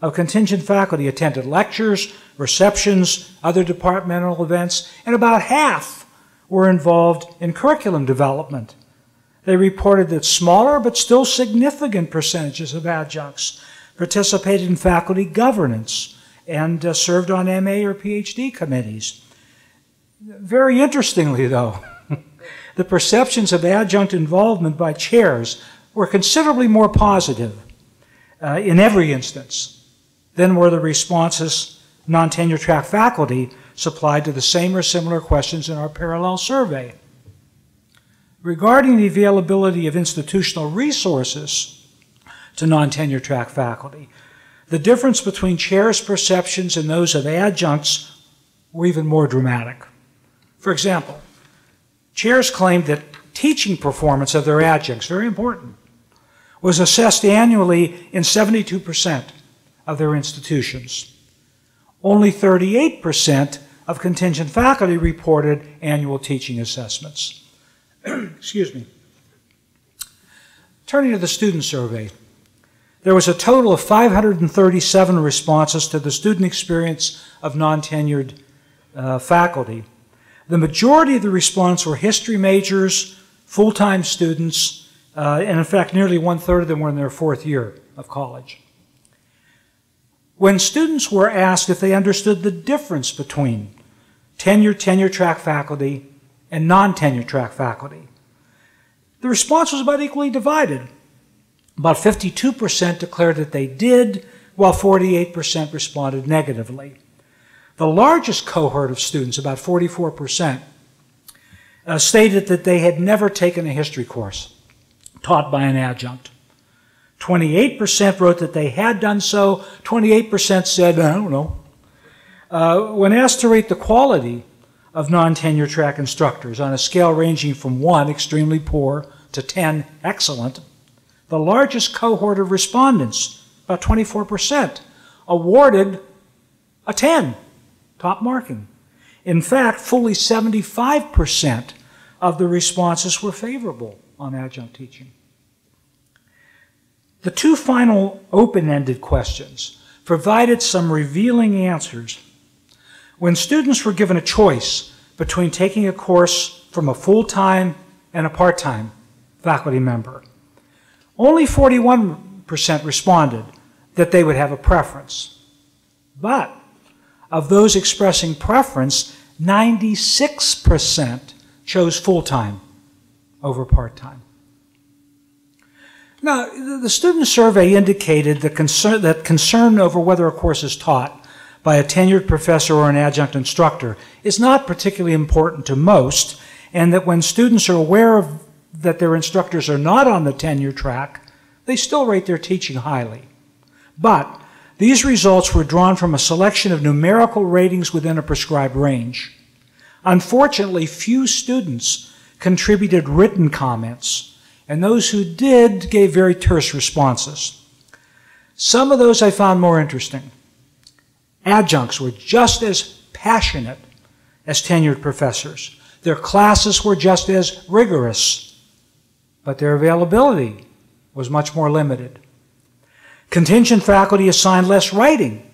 of contingent faculty attended lectures, receptions, other departmental events, and about half were involved in curriculum development. They reported that smaller but still significant percentages of adjuncts participated in faculty governance and uh, served on M A or P H D committees. Very interestingly, though, the perceptions of adjunct involvement by chairs were considerably more positive uh, in every instance than were the responses non-tenure track faculty supplied to the same or similar questions in our parallel survey. Regarding the availability of institutional resources to non-tenure track faculty, the difference between chairs' perceptions and those of adjuncts were even more dramatic. For example, chairs claimed that teaching performance of their adjuncts, very important, was assessed annually in seventy-two percent of their institutions. Only thirty-eight percent of contingent faculty reported annual teaching assessments. Excuse me. Turning to the student survey, there was a total of five hundred thirty-seven responses to the student experience of non-tenured uh, faculty. The majority of the response were history majors, full-time students, uh, and in fact, nearly one-third of them were in their fourth year of college. When students were asked if they understood the difference between tenured, tenure-track faculty and non-tenure-track faculty, the response was about equally divided. About fifty-two percent declared that they did, while forty-eight percent responded negatively. The largest cohort of students, about forty-four percent, uh, stated that they had never taken a history course taught by an adjunct. twenty-eight percent wrote that they had done so. twenty-eight percent said, I don't know. Uh, when asked to rate the quality of non-tenure track instructors on a scale ranging from one, extremely poor, to ten, excellent, the largest cohort of respondents, about twenty-four percent, awarded a ten. Top marking. In fact, fully seventy-five percent of the responses were favorable on adjunct teaching. The two final open-ended questions provided some revealing answers. When students were given a choice between taking a course from a full-time and a part-time faculty member, only forty-one percent responded that they would have a preference. But of those expressing preference, ninety-six percent chose full-time over part-time. Now, the student survey indicated the concern, that concern over whether a course is taught by a tenured professor or an adjunct instructor is not particularly important to most, and that when students are aware of that their instructors are not on the tenure track, they still rate their teaching highly. But these results were drawn from a selection of numerical ratings within a prescribed range. Unfortunately, few students contributed written comments, and those who did gave very terse responses. Some of those I found more interesting. Adjuncts were just as passionate as tenured professors. Their classes were just as rigorous, but their availability was much more limited. Contingent faculty assigned less writing,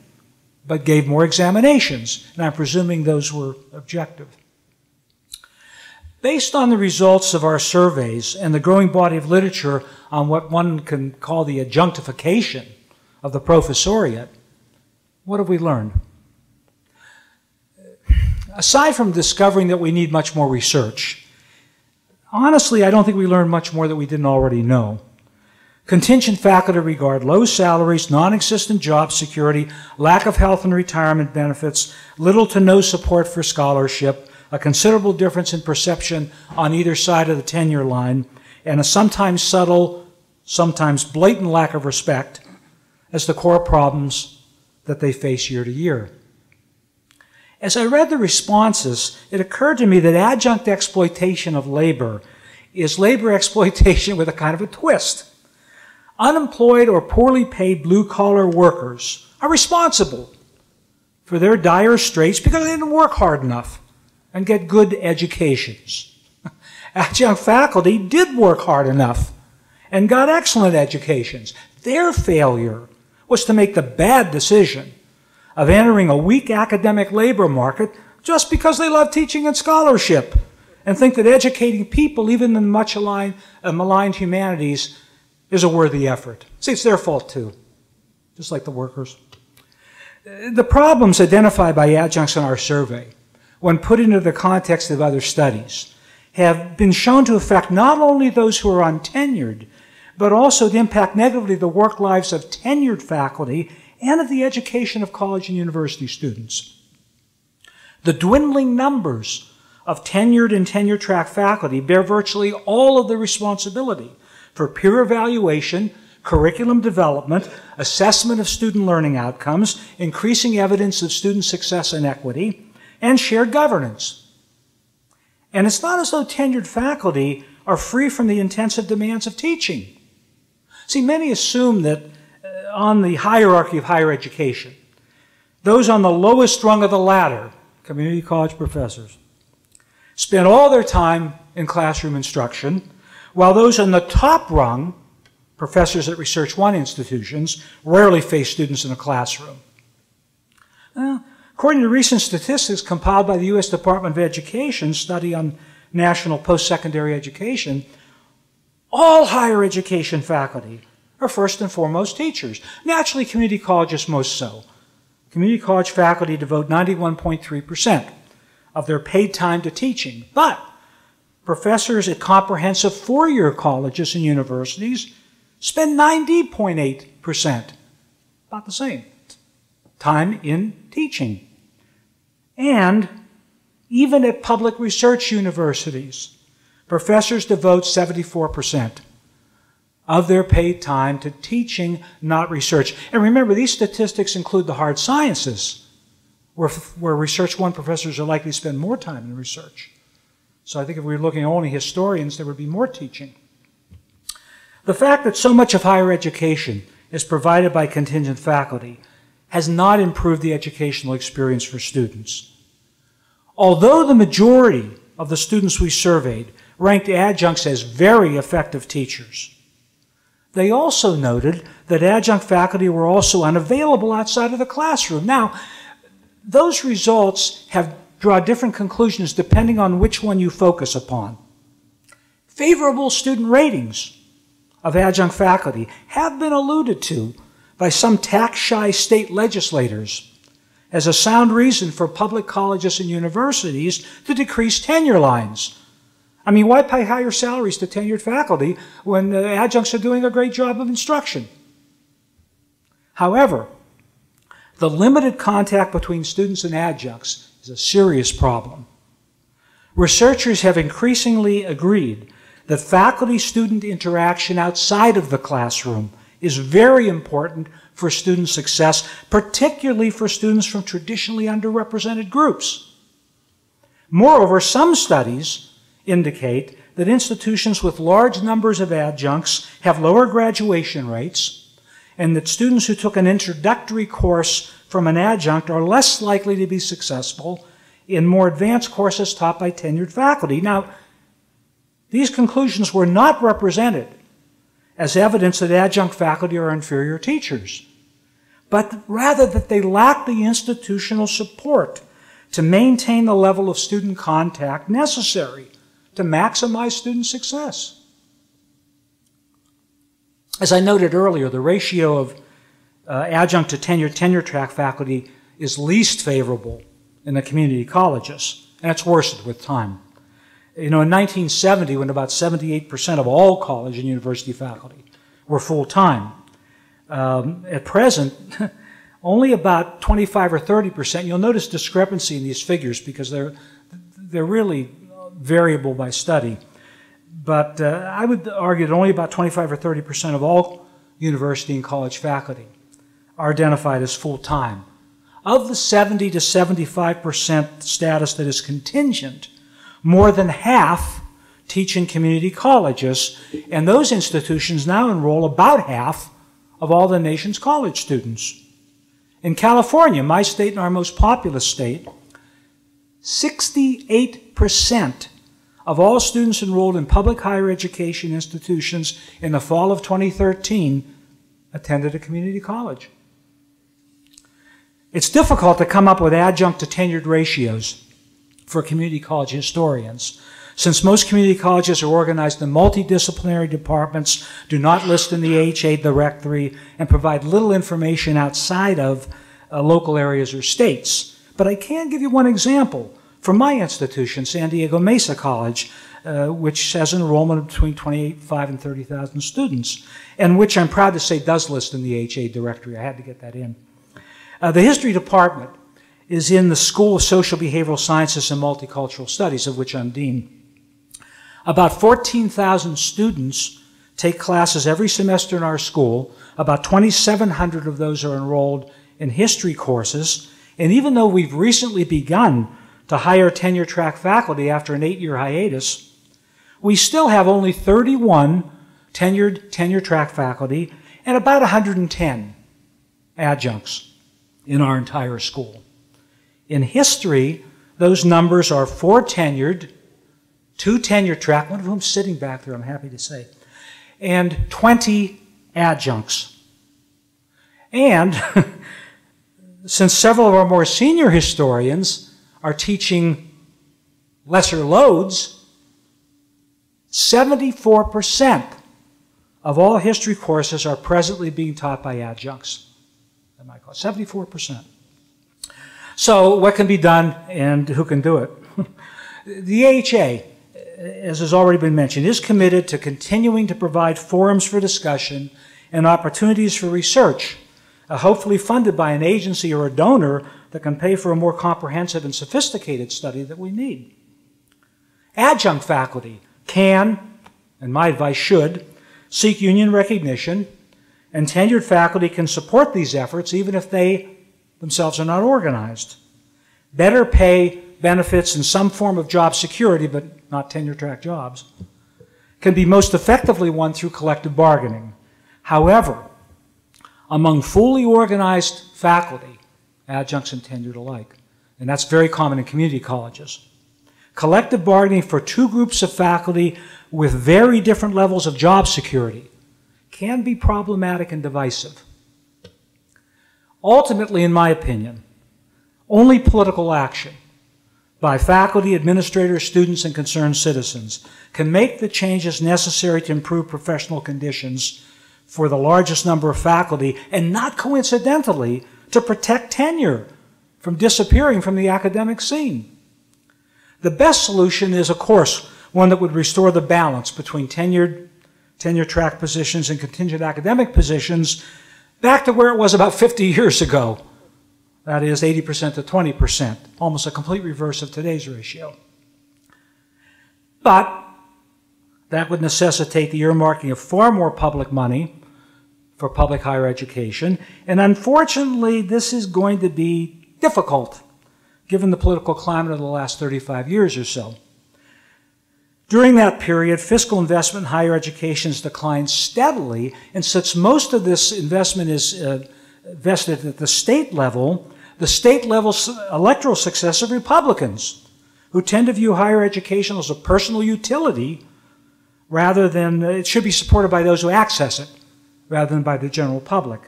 but gave more examinations, and I'm presuming those were objective. Based on the results of our surveys and the growing body of literature on what one can call the adjunctification of the professoriate, what have we learned? Aside from discovering that we need much more research, honestly, I don't think we learned much more that we didn't already know. Contingent faculty regard low salaries, non-existent job security, lack of health and retirement benefits, little to no support for scholarship, a considerable difference in perception on either side of the tenure line, and a sometimes subtle, sometimes blatant lack of respect as the core problems that they face year to year. As I read the responses, it occurred to me that adjunct exploitation of labor is labor exploitation with a kind of a twist. Unemployed or poorly paid blue-collar workers are responsible for their dire straits because they didn't work hard enough and get good educations. Adjunct faculty did work hard enough and got excellent educations. Their failure was to make the bad decision of entering a weak academic labor market just because they love teaching and scholarship and think that educating people, even in much maligned, uh, maligned humanities, is a worthy effort. See, it's their fault too, just like the workers. The problems identified by adjuncts in our survey, when put into the context of other studies, have been shown to affect not only those who are untenured, but also to impact negatively the work lives of tenured faculty and of the education of college and university students. The dwindling numbers of tenured and tenure-track faculty bear virtually all of the responsibility for peer evaluation, curriculum development, assessment of student learning outcomes, increasing evidence of student success and equity, and shared governance. And it's not as though tenured faculty are free from the intensive demands of teaching. See, many assume that uh, on the hierarchy of higher education, those on the lowest rung of the ladder community college professors, spend all their time in classroom instruction, while those on the top rung, professors at Research One institutions, rarely face students in a classroom. Well, according to recent statistics compiled by the U S Department of Education study on national post-secondary education, all higher education faculty are first and foremost teachers. Naturally, community colleges most so. Community college faculty devote ninety-one point three percent of their paid time to teaching, but professors at comprehensive four-year colleges and universities spend ninety point eight percent, about the same, time in teaching. And even at public research universities, professors devote seventy-four percent of their paid time to teaching, not research. And remember, these statistics include the hard sciences, where, where Research One professors are likely to spend more time in research. So I think if we were looking at only historians, there would be more teaching. The fact that so much of higher education is provided by contingent faculty has not improved the educational experience for students. Although the majority of the students we surveyed ranked adjuncts as very effective teachers, they also noted that adjunct faculty were also unavailable outside of the classroom. Now, those results have drawn different conclusions depending on which one you focus upon. Favorable student ratings of adjunct faculty have been alluded to by some tax-shy state legislators as a sound reason for public colleges and universities to decrease tenure lines. I mean, why pay higher salaries to tenured faculty when the adjuncts are doing a great job of instruction? However, the limited contact between students and adjuncts is a serious problem. Researchers have increasingly agreed that faculty-student interaction outside of the classroom is very important for student success, particularly for students from traditionally underrepresented groups. Moreover, some studies indicate that institutions with large numbers of adjuncts have lower graduation rates, and that students who took an introductory course from an adjunct are less likely to be successful in more advanced courses taught by tenured faculty. Now, these conclusions were not represented as evidence that adjunct faculty are inferior teachers, but rather that they lack the institutional support to maintain the level of student contact necessary to maximize student success. As I noted earlier, the ratio of uh, adjunct to tenure, tenure track faculty is least favorable in the community colleges, and it's worsened with time. You know, in nineteen seventy, when about seventy-eight percent of all college and university faculty were full-time, um, at present, only about twenty-five or thirty percent. You'll notice discrepancy in these figures because they're, they're really variable by study. But uh, I would argue that only about twenty-five or thirty percent of all university and college faculty are identified as full-time. Of the seventy to seventy-five percent status that is contingent, more than half teach in community colleges, and those institutions now enroll about half of all the nation's college students. In California, my state and our most populous state, sixty-eight percent of all students enrolled in public higher education institutions in the fall of twenty thirteen attended a community college. It's difficult to come up with adjunct to tenured ratios for community college historians, since most community colleges are organized in multidisciplinary departments, do not list in the A H A directory, and provide little information outside of uh, local areas or states. But I can give you one example from my institution, San Diego Mesa College, uh, which has an enrollment of between twenty-eight thousand and thirty thousand students, and which I'm proud to say does list in the A H A directory. I had to get that in. Uh, the history department is in the School of Social Behavioral Sciences and Multicultural Studies, of which I'm dean. About fourteen thousand students take classes every semester in our school. About twenty-seven hundred of those are enrolled in history courses. And even though we've recently begun to hire tenure track faculty after an eight-year hiatus, we still have only thirty-one tenured tenure track faculty and about one hundred ten adjuncts in our entire school. In history, Those numbers are four tenured, two tenure track, one of whom's sitting back there, I'm happy to say, and twenty adjuncts. And since several of our more senior historians are teaching lesser loads, seventy-four percent of all history courses are presently being taught by adjuncts. That might cost seventy-four percent. So what can be done and who can do it? The A H A, as has already been mentioned, is committed to continuing to provide forums for discussion and opportunities for research, uh, hopefully funded by an agency or a donor that can pay for a more comprehensive and sophisticated study that we need. Adjunct faculty can, and my advice should, seek union recognition, and tenured faculty can support these efforts even if they themselves are not organized. Better pay, benefits, and some form of job security, but not tenure-track jobs, can be most effectively won through collective bargaining. However, among fully organized faculty, adjuncts and tenured alike, and that's very common in community colleges, collective bargaining for two groups of faculty with very different levels of job security can be problematic and divisive. Ultimately, in my opinion, only political action by faculty, administrators, students, and concerned citizens can make the changes necessary to improve professional conditions for the largest number of faculty, and not coincidentally, to protect tenure from disappearing from the academic scene. The best solution is, of course, one that would restore the balance between tenured, tenure-track positions and contingent academic positions back to where it was about fifty years ago. That is eighty percent to twenty percent, almost a complete reverse of today's ratio. But that would necessitate the earmarking of far more public money for public higher education, and unfortunately, this is going to be difficult given the political climate of the last thirty-five years or so. During that period, fiscal investment in higher education has declined steadily, and since most of this investment is uh, vested at the state level, the state level electoral success of Republicans, who tend to view higher education as a personal utility rather than, it should be supported by those who access it rather than by the general public.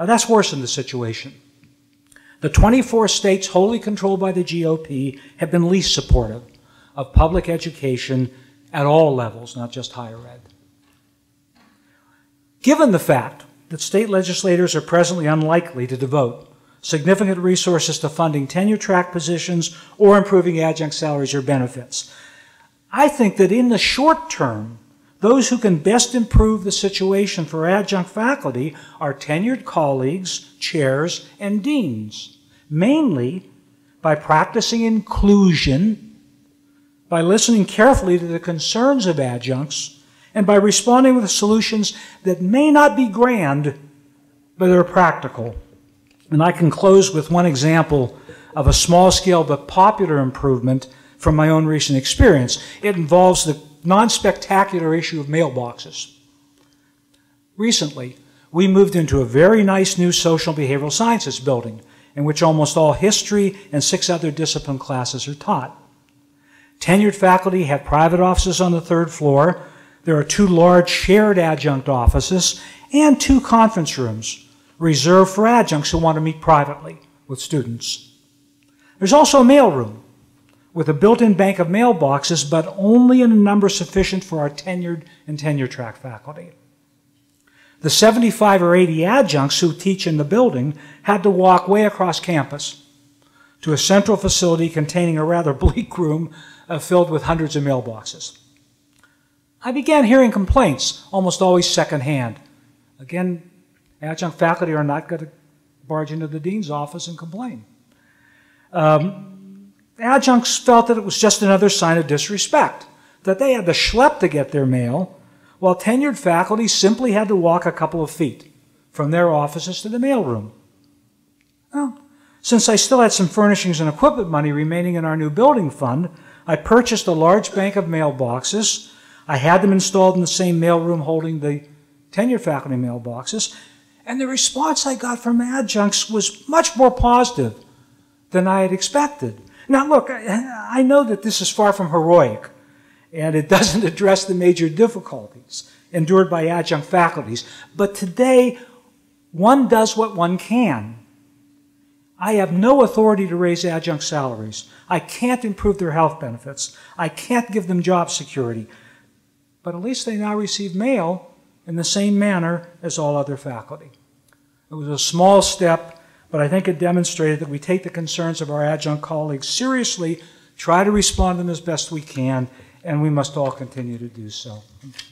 Uh, that's worsened the situation. The twenty-four states wholly controlled by the G O P have been least supportive of public education at all levels, not just higher ed. Given the fact that state legislators are presently unlikely to devote significant resources to funding tenure-track positions or improving adjunct salaries or benefits, I think that in the short term, those who can best improve the situation for adjunct faculty are tenured colleagues, chairs, and deans, mainly by practicing inclusion, by listening carefully to the concerns of adjuncts, and by responding with solutions that may not be grand, but are practical. And I can close with one example of a small-scale but popular improvement from my own recent experience. It involves the non-spectacular issue of mailboxes. Recently, we moved into a very nice new social behavioral sciences building in which almost all history and six other discipline classes are taught. Tenured faculty have private offices on the third floor. There are two large shared adjunct offices and two conference rooms reserved for adjuncts who want to meet privately with students. There's also a mailroom with a built-in bank of mailboxes, but only in a number sufficient for our tenured and tenure-track faculty. The seventy-five or eighty adjuncts who teach in the building had to walk way across campus to a central facility containing a rather bleak room uh, filled with hundreds of mailboxes. I began hearing complaints, almost always secondhand. Again, adjunct faculty are not going to barge into the dean's office and complain. Um, adjuncts felt that it was just another sign of disrespect, that they had to schlep to get their mail, while tenured faculty simply had to walk a couple of feet from their offices to the mailroom. Well, since I still had some furnishings and equipment money remaining in our new building fund, I purchased a large bank of mailboxes. I had them installed in the same mailroom holding the tenured faculty mailboxes, and the response I got from adjuncts was much more positive than I had expected. Now look, I, I know that this is far from heroic, and it doesn't address the major difficulties endured by adjunct faculties, but today one does what one can. I have no authority to raise adjunct salaries. I can't improve their health benefits. I can't give them job security. But at least they now receive mail in the same manner as all other faculty. It was a small step, but I think it demonstrated that we take the concerns of our adjunct colleagues seriously, try to respond to them as best we can, and we must all continue to do so.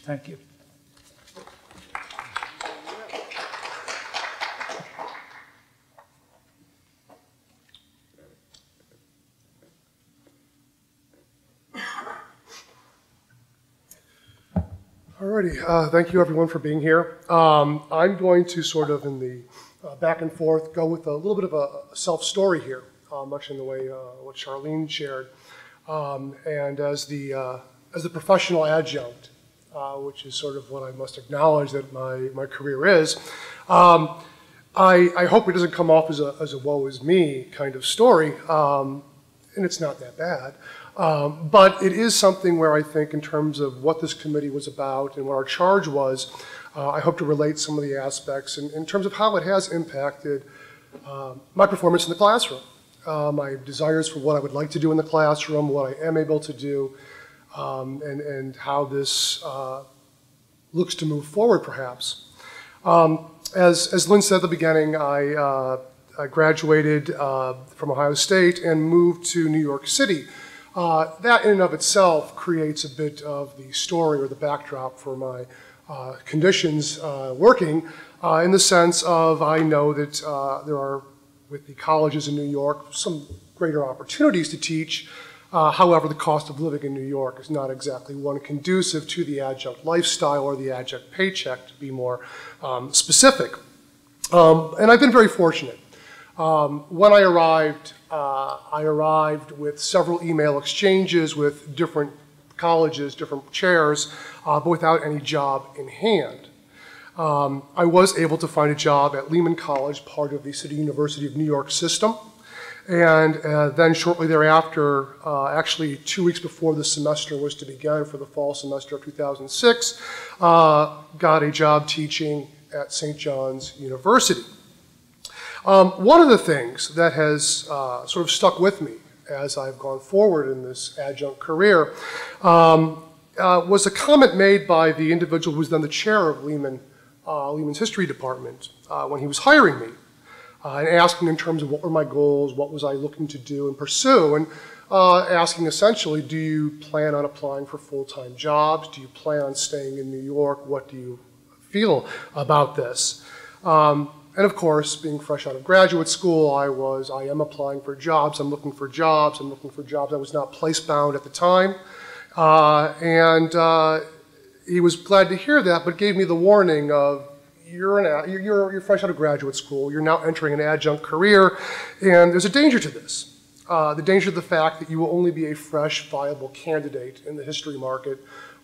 Thank you. Alrighty, uh, thank you everyone for being here. Um, I'm going to sort of in the uh, back and forth go with a little bit of a self-story here, uh, much in the way uh, what Charlene shared. Um, and as the, uh, as the professional adjunct, uh, which is sort of what I must acknowledge that my, my career is, um, I, I hope it doesn't come off as a, as a woe is me kind of story, um, and it's not that bad. Um, but it is something where I think in terms of what this committee was about and what our charge was, uh, I hope to relate some of the aspects in, in terms of how it has impacted uh, my performance in the classroom, uh, my desires for what I would like to do in the classroom, what I am able to do, um, and, and how this uh, looks to move forward perhaps. Um, as, as Lynn said at the beginning, I, uh, I graduated uh, from Ohio State and moved to New York City. Uh, that in and of itself creates a bit of the story or the backdrop for my uh, conditions uh, working uh, in the sense of I know that uh, there are, with the colleges in New York, some greater opportunities to teach. Uh, however, the cost of living in New York is not exactly one conducive to the adjunct lifestyle or the adjunct paycheck, to be more um, specific. Um, and I've been very fortunate. Um, when I arrived, Uh, I arrived with several email exchanges with different colleges, different chairs, uh, but without any job in hand. Um, I was able to find a job at Lehman College, part of the City University of New York system. And uh, then shortly thereafter, uh, actually two weeks before the semester was to begin for the fall semester of two thousand six, uh, got a job teaching at Saint John's University. Um, one of the things that has uh, sort of stuck with me as I've gone forward in this adjunct career um, uh, was a comment made by the individual who was then the chair of Lehman, uh, Lehman's history department uh, when he was hiring me uh, and asking in terms of what were my goals, what was I looking to do and pursue, and uh, asking essentially, do you plan on applying for full-time jobs? Do you plan on staying in New York? What do you feel about this? Um, And of course, being fresh out of graduate school, I was, I am applying for jobs, I'm looking for jobs, I'm looking for jobs. I was not place-bound at the time. Uh, and uh, he was glad to hear that, but gave me the warning of, you're, an, you're, you're fresh out of graduate school, you're now entering an adjunct career, and there's a danger to this. Uh, the danger of the fact that you will only be a fresh, viable candidate in the history market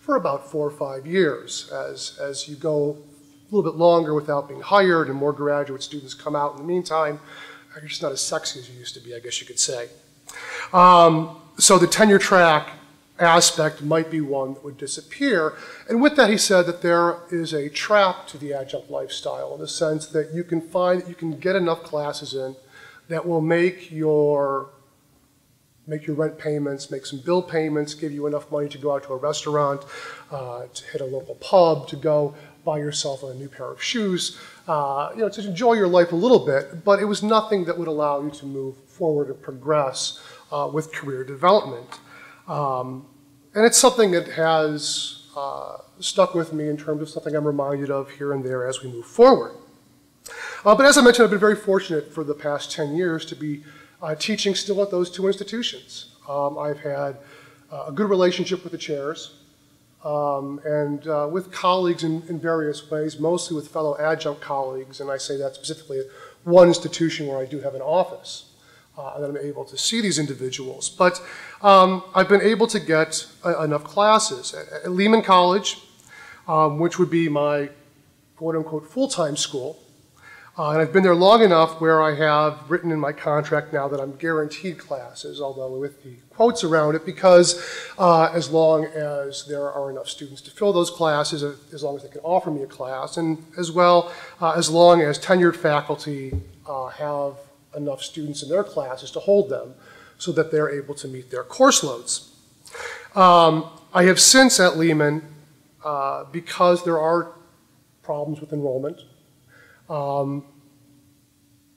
for about four or five years as, as you go a little bit longer without being hired, and more graduate students come out in the meantime. You're just not as sexy as you used to be, I guess you could say. Um, so the tenure track aspect might be one that would disappear. And with that, he said that there is a trap to the adjunct lifestyle in the sense that you can find that you can get enough classes in that will make your make your rent payments, make some bill payments, give you enough money to go out to a restaurant, uh, to hit a local pub, to go buy yourself a new pair of shoes, uh, you know, to enjoy your life a little bit, but it was nothing that would allow you to move forward and progress uh, with career development. Um, and it's something that has uh, stuck with me in terms of something I'm reminded of here and there as we move forward. Uh, but as I mentioned, I've been very fortunate for the past ten years to be uh, teaching still at those two institutions. Um, I've had uh, a good relationship with the chairs, Um, and uh, with colleagues in, in various ways, mostly with fellow adjunct colleagues, and I say that specifically at one institution where I do have an office, uh, and I'm able to see these individuals. But um, I've been able to get uh, enough classes at, at Lehman College, um, which would be my quote-unquote full-time school. Uh, and I've been there long enough where I have written in my contract now that I'm guaranteed classes, although with the quotes around it, because uh, as long as there are enough students to fill those classes, as long as they can offer me a class, and as well uh, as long as tenured faculty uh, have enough students in their classes to hold them so that they're able to meet their course loads. Um, I have since at Lehman, uh, because there are problems with enrollment, Um,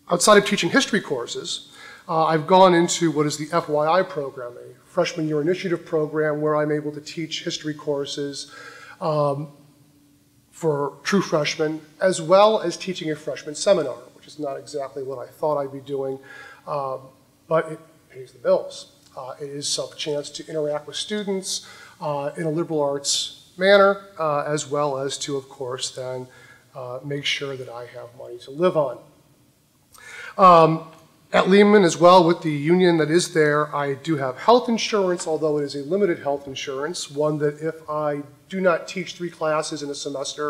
outside of teaching history courses, uh, I've gone into what is the F Y I program, a freshman year initiative program where I'm able to teach history courses um, for true freshmen, as well as teaching a freshman seminar, which is not exactly what I thought I'd be doing, um, but it pays the bills. Uh, it is some chance to interact with students uh, in a liberal arts manner, uh, as well as to, of course, then Uh, make sure that I have money to live on. Um, at Lehman, as well, with the union that is there, I do have health insurance, although it is a limited health insurance, one that if I do not teach three classes in a semester,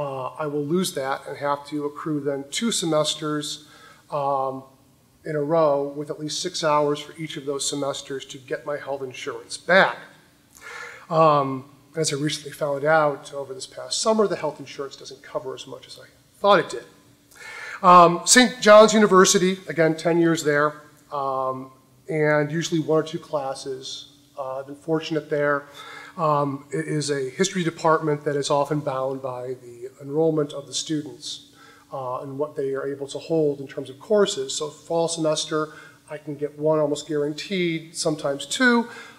uh, I will lose that and have to accrue then two semesters um, in a row with at least six hours for each of those semesters to get my health insurance back. Um, As I recently found out over this past summer, the health insurance doesn't cover as much as I thought it did. Um, Saint John's University, again, ten years there, um, and usually one or two classes. Uh, I've been fortunate there. Um, it is a history department that is often bound by the enrollment of the students uh, and what they are able to hold in terms of courses. So fall semester, I can get one almost guaranteed, sometimes two.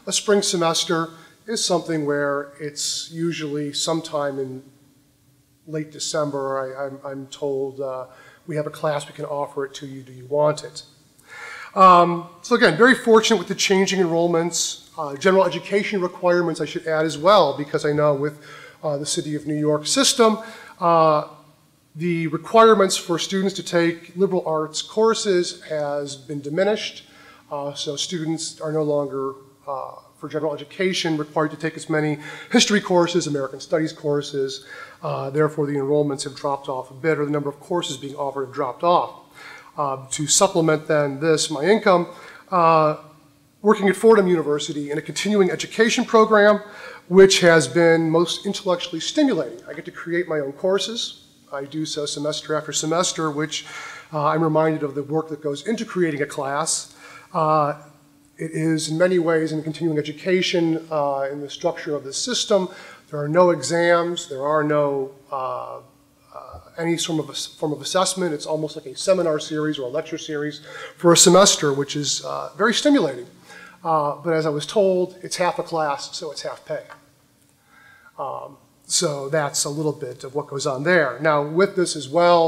A spring semester is something where it's usually sometime in late December, I, I'm, I'm told uh, we have a class, we can offer it to you, do you want it? Um, so again, very fortunate with the changing enrollments, uh, general education requirements I should add as well, because I know with uh, the City of New York system, uh, the requirements for students to take liberal arts courses has been diminished, uh, so students are no longer uh, for general education, required to take as many history courses, American studies courses. Uh, therefore, the enrollments have dropped off a bit, or the number of courses being offered have dropped off. Uh, to supplement then this, my income, uh, working at Fordham University in a continuing education program, which has been most intellectually stimulating. I get to create my own courses. I do so semester after semester, which uh, I'm reminded of the work that goes into creating a class. Uh, It is, in many ways, in continuing education, uh, in the structure of the system, there are no exams, there are no uh, uh, any sort of a form of assessment. It's almost like a seminar series or a lecture series for a semester, which is uh, very stimulating. Uh, but as I was told, it's half a class, so it's half pay. Um, so that's a little bit of what goes on there. Now, with this as well,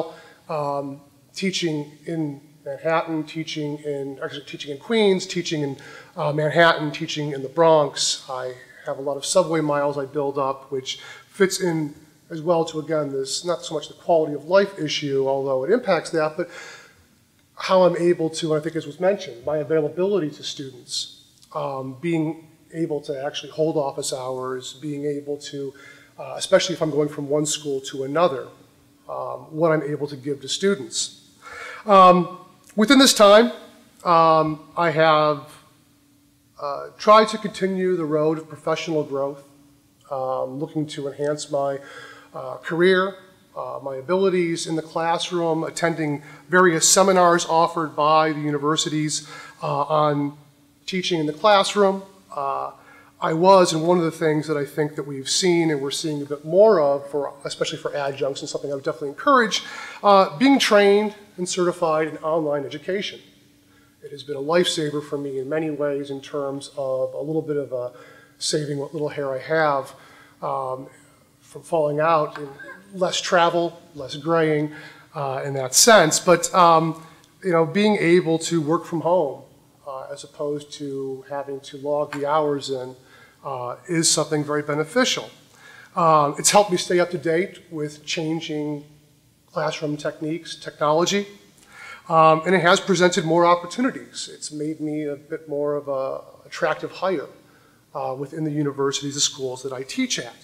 um, teaching in Manhattan, teaching in, actually teaching in Queens, teaching in uh, Manhattan, teaching in the Bronx. I have a lot of subway miles I build up, which fits in as well to, again, this, not so much the quality of life issue, although it impacts that, but how I'm able to, and I think as was mentioned, my availability to students, um, being able to actually hold office hours, being able to, uh, especially if I'm going from one school to another, um, what I'm able to give to students. Um, Within this time, um, I have uh, tried to continue the road of professional growth, um, looking to enhance my uh, career, uh, my abilities in the classroom, attending various seminars offered by the universities uh, on teaching in the classroom. Uh, I was, and one of the things that I think that we've seen and we're seeing a bit more of, for, especially for adjuncts, and something I would definitely encourage, uh, being trained and certified in online education. It has been a lifesaver for me in many ways in terms of a little bit of a saving what little hair I have um, from falling out, and less travel, less graying uh, in that sense. But um, you know, being able to work from home uh, as opposed to having to log the hours in Uh, is something very beneficial. Um, it's helped me stay up to date with changing classroom techniques, technology, um, and it has presented more opportunities. It's made me a bit more of an attractive hire uh, within the universities and schools that I teach at.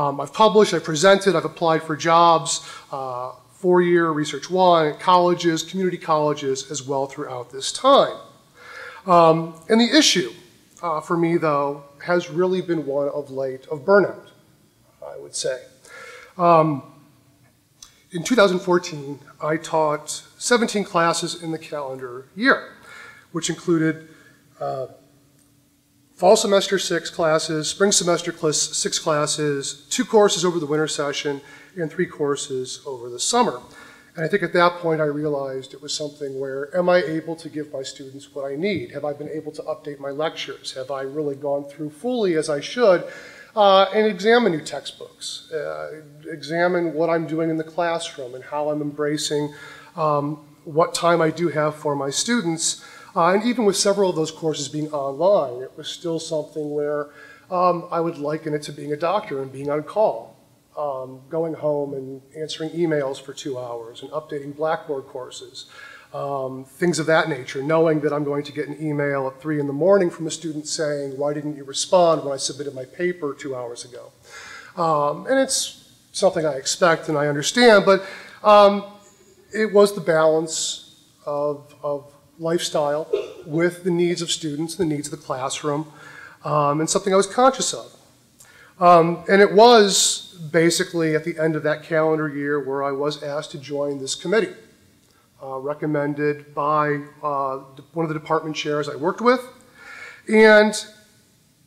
Um, I've published, I've presented, I've applied for jobs uh, four-year Research One, at colleges, community colleges as well throughout this time. Um, and the issue uh, for me, though, has really been one of late of burnout, I would say. Um, in two thousand fourteen, I taught seventeen classes in the calendar year, which included uh, fall semester six classes, spring semester six classes, two courses over the winter session, and three courses over the summer. And I think at that point I realized it was something where, am I able to give my students what I need? Have I been able to update my lectures? Have I really gone through fully as I should uh, and examine new textbooks? Uh, examine what I'm doing in the classroom and how I'm embracing um, what time I do have for my students. Uh, and even with several of those courses being online, it was still something where um, I would liken it to being a doctor and being on call. Um, going home and answering emails for two hours and updating Blackboard courses, um, things of that nature, knowing that I'm going to get an email at three in the morning from a student saying, why didn't you respond when I submitted my paper two hours ago? Um, and it's something I expect and I understand, but um, it was the balance of, of lifestyle with the needs of students, the needs of the classroom, um, and something I was conscious of. Um, and it was basically at the end of that calendar year where I was asked to join this committee, uh, recommended by uh, one of the department chairs I worked with. And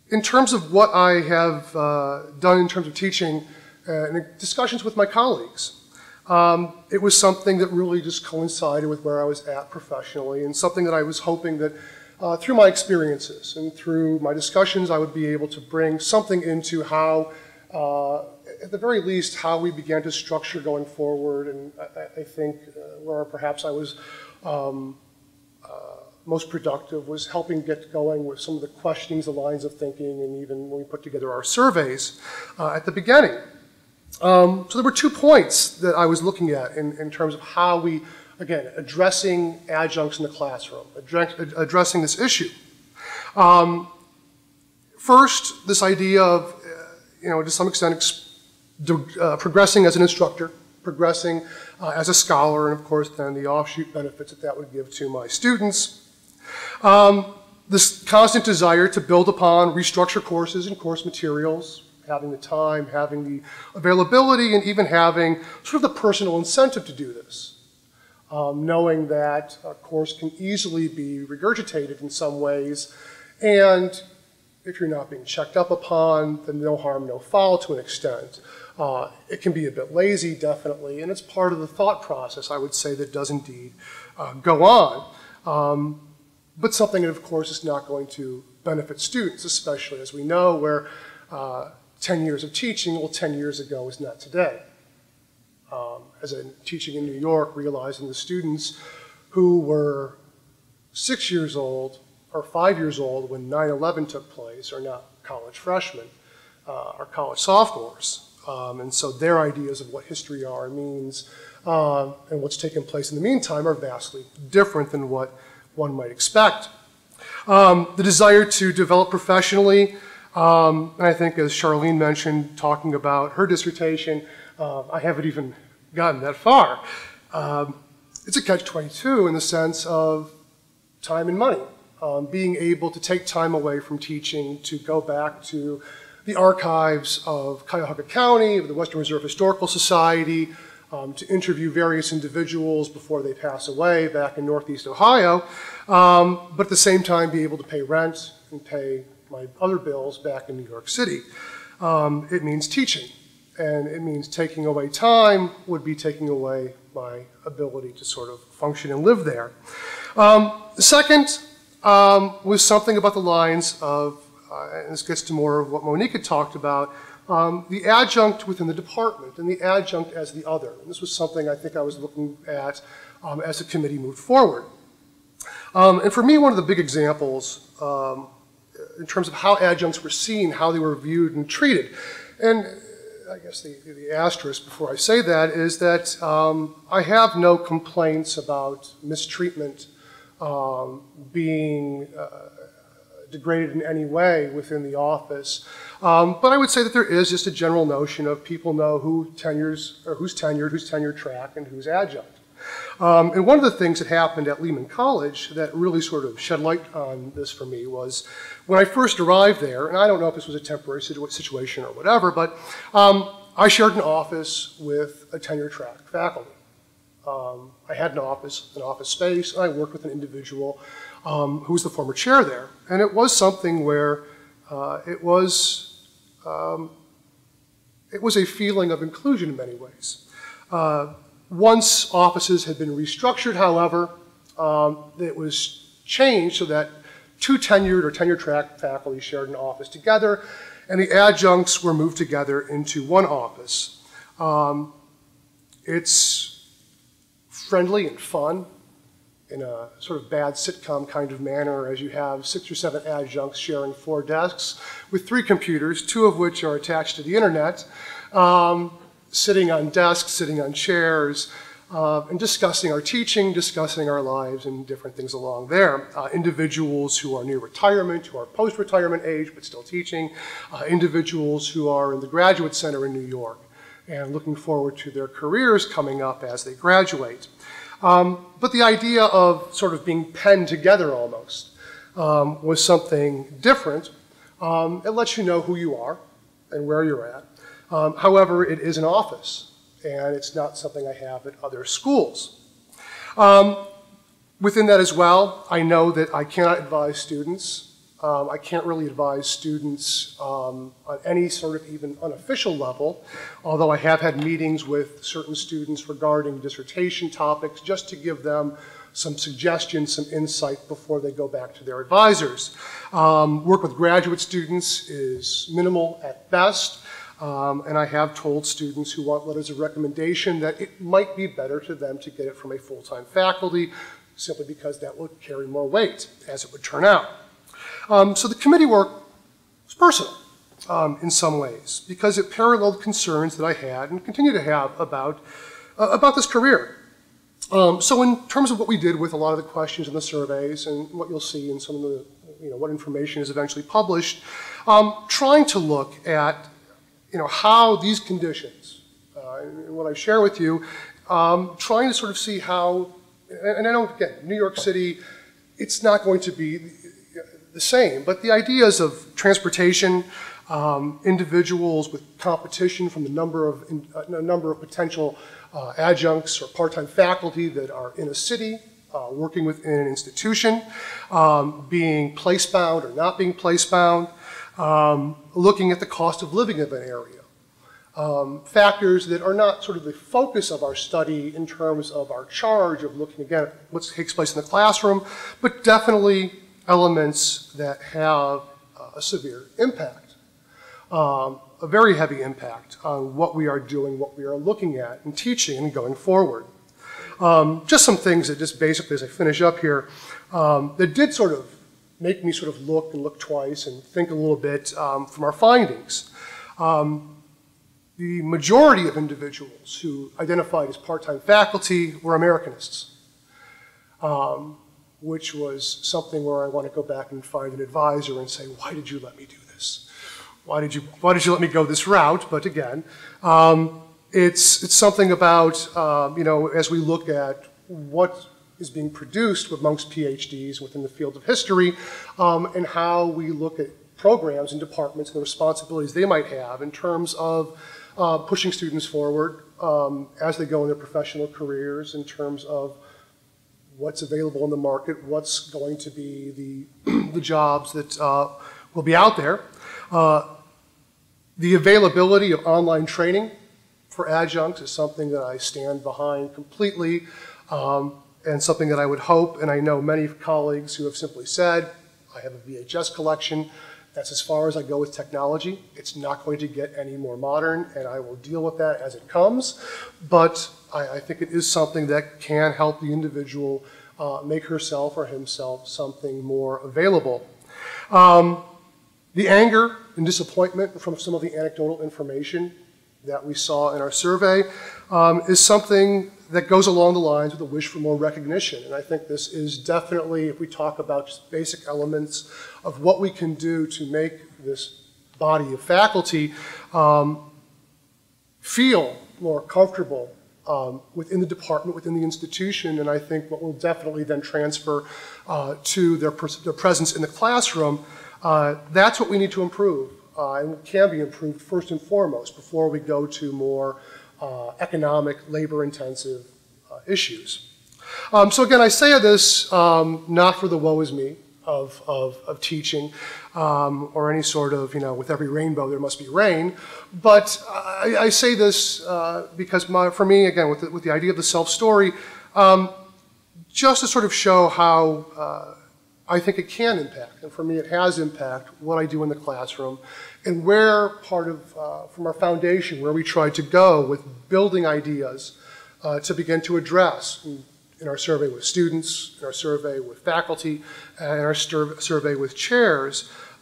in terms of what I have uh, done in terms of teaching and discussions with my colleagues, um, it was something that really just coincided with where I was at professionally and something that I was hoping that uh, through my experiences and through my discussions I would be able to bring something into how uh, at the very least, how we began to structure going forward, and I, I think uh, where perhaps I was um, uh, most productive was helping get going with some of the questionings, the lines of thinking, and even when we put together our surveys uh, at the beginning. Um, so there were two points that I was looking at in, in terms of how we, again, addressing adjuncts in the classroom, address, addressing this issue. Um, first, this idea of, you know, to some extent, Uh, progressing as an instructor, progressing uh, as a scholar, and of course then the offshoot benefits that that would give to my students. Um, this constant desire to build upon, restructure courses and course materials, having the time, having the availability, and even having sort of the personal incentive to do this, um, knowing that a course can easily be regurgitated in some ways, and if you're not being checked up upon, then no harm, no foul to an extent. Uh, it can be a bit lazy, definitely, and it's part of the thought process, I would say, that does indeed uh, go on. Um, but something that, of course, is not going to benefit students, especially as we know where uh, ten years of teaching, well, ten years ago is not today. Um, as in teaching in New York, realizing the students who were six years old or five years old when nine eleven took place are not college freshmen, uh, are college sophomores. Um, and so their ideas of what history are means uh, and what's taken place in the meantime are vastly different than what one might expect. Um, the desire to develop professionally, um, and I think as Charlene mentioned, talking about her dissertation, uh, I haven't even gotten that far. Um, it's a catch twenty-two in the sense of time and money, um, being able to take time away from teaching to go back to the archives of Cuyahoga County, of the Western Reserve Historical Society, um, to interview various individuals before they pass away back in Northeast Ohio, um, but at the same time be able to pay rent and pay my other bills back in New York City. Um, it means teaching, and it means taking away time would be taking away my ability to sort of function and live there. Um, second um, was something about the lines of Uh, and this gets to more of what Monique had talked about, um, the adjunct within the department and the adjunct as the other. And this was something I think I was looking at um, as the committee moved forward. Um, and for me, one of the big examples um, in terms of how adjuncts were seen, how they were viewed and treated, and I guess the, the asterisk before I say that is that um, I have no complaints about mistreatment um, being uh, degraded in any way within the office. Um, but I would say that there is just a general notion of people know who tenures, or who's tenured, who's tenure track, and who's adjunct. Um, and one of the things that happened at Lehman College that really sort of shed light on this for me was when I first arrived there, and I don't know if this was a temporary situ situation or whatever, but um, I shared an office with a tenure track faculty. Um, I had an office, an office space, and I worked with an individual um, who was the former chair there. And it was something where uh, it was, um, it was a feeling of inclusion in many ways. Uh, once offices had been restructured, however, um, it was changed so that two tenured or tenure track faculty shared an office together, and the adjuncts were moved together into one office. Um, it's friendly and fun in a sort of bad sitcom kind of manner, as you have six or seven adjuncts sharing four desks with three computers, two of which are attached to the internet, um, sitting on desks, sitting on chairs, uh, and discussing our teaching, discussing our lives and different things along there. Uh, individuals who are near retirement, who are post-retirement age but still teaching, uh, individuals who are in the Graduate Center in New York and looking forward to their careers coming up as they graduate. Um, but the idea of sort of being penned together almost um, was something different. Um, it lets you know who you are and where you're at. Um, however, it is an office, and it's not something I have at other schools. Um, within that as well, I know that I cannot advise students. Um, I can't really advise students um, on any sort of even unofficial level, although I have had meetings with certain students regarding dissertation topics just to give them some suggestions, some insight before they go back to their advisors. Um, work with graduate students is minimal at best, um, and I have told students who want letters of recommendation that it might be better to them to get it from a full-time faculty simply because that will carry more weight, as it would turn out. Um, so the committee work was personal um, in some ways because it paralleled concerns that I had and continue to have about, uh, about this career. Um, so in terms of what we did with a lot of the questions in the surveys and what you'll see in some of the, you know, what information is eventually published, um, trying to look at, you know, how these conditions, uh, and what I share with you, um, trying to sort of see how, and, and I know, again, New York City, it's not going to be the same, but the ideas of transportation, um, individuals with competition from the number of in, uh, number of potential uh, adjuncts or part-time faculty that are in a city, uh, working within an institution, um, being place-bound or not being place-bound, um, looking at the cost of living of an area, um, factors that are not sort of the focus of our study in terms of our charge of looking again at what takes place in the classroom, but definitely elements that have a severe impact, um, a very heavy impact on what we are doing, what we are looking at and teaching and going forward. Um, just some things that just basically, as I finish up here, um, that did sort of make me sort of look and look twice and think a little bit um, from our findings. Um, the majority of individuals who identified as part-time faculty were Americanists. Um, which was something where I want to go back and find an advisor and say, why did you let me do this? Why did you, why did you let me go this route? But again, um, it's, it's something about, um, you know, as we look at what is being produced amongst PhDs within the field of history um, and how we look at programs and departments and the responsibilities they might have in terms of uh, pushing students forward um, as they go in their professional careers in terms of what's available in the market, what's going to be the, the jobs that uh, will be out there. Uh, the availability of online training for adjuncts is something that I stand behind completely um, and something that I would hope, and I know many colleagues who have simply said, I have a V H S collection, that's as far as I go with technology. It's not going to get any more modern, and I will deal with that as it comes. But I, I think it is something that can help the individual uh, make herself or himself something more available. Um, the anger and disappointment from some of the anecdotal information that we saw in our survey um, is something that goes along the lines with a wish for more recognition. And I think this is definitely, if we talk about just basic elements of what we can do to make this body of faculty um, feel more comfortable um, within the department, within the institution, and I think what will definitely then transfer uh, to their, their presence in the classroom, uh, that's what we need to improve, uh, and can be improved first and foremost before we go to more Uh, economic, labor-intensive uh, issues. Um, so again, I say this um, not for the woe is me of, of, of teaching um, or any sort of, you know, with every rainbow there must be rain, but I, I say this uh, because my, for me, again, with the, with the idea of the self-story, um, just to sort of show how uh, I think it can impact, and for me it has impact, what I do in the classroom, and where part of, uh, from our foundation, where we tried to go with building ideas uh, to begin to address in, in our survey with students, in our survey with faculty, and in our survey with chairs,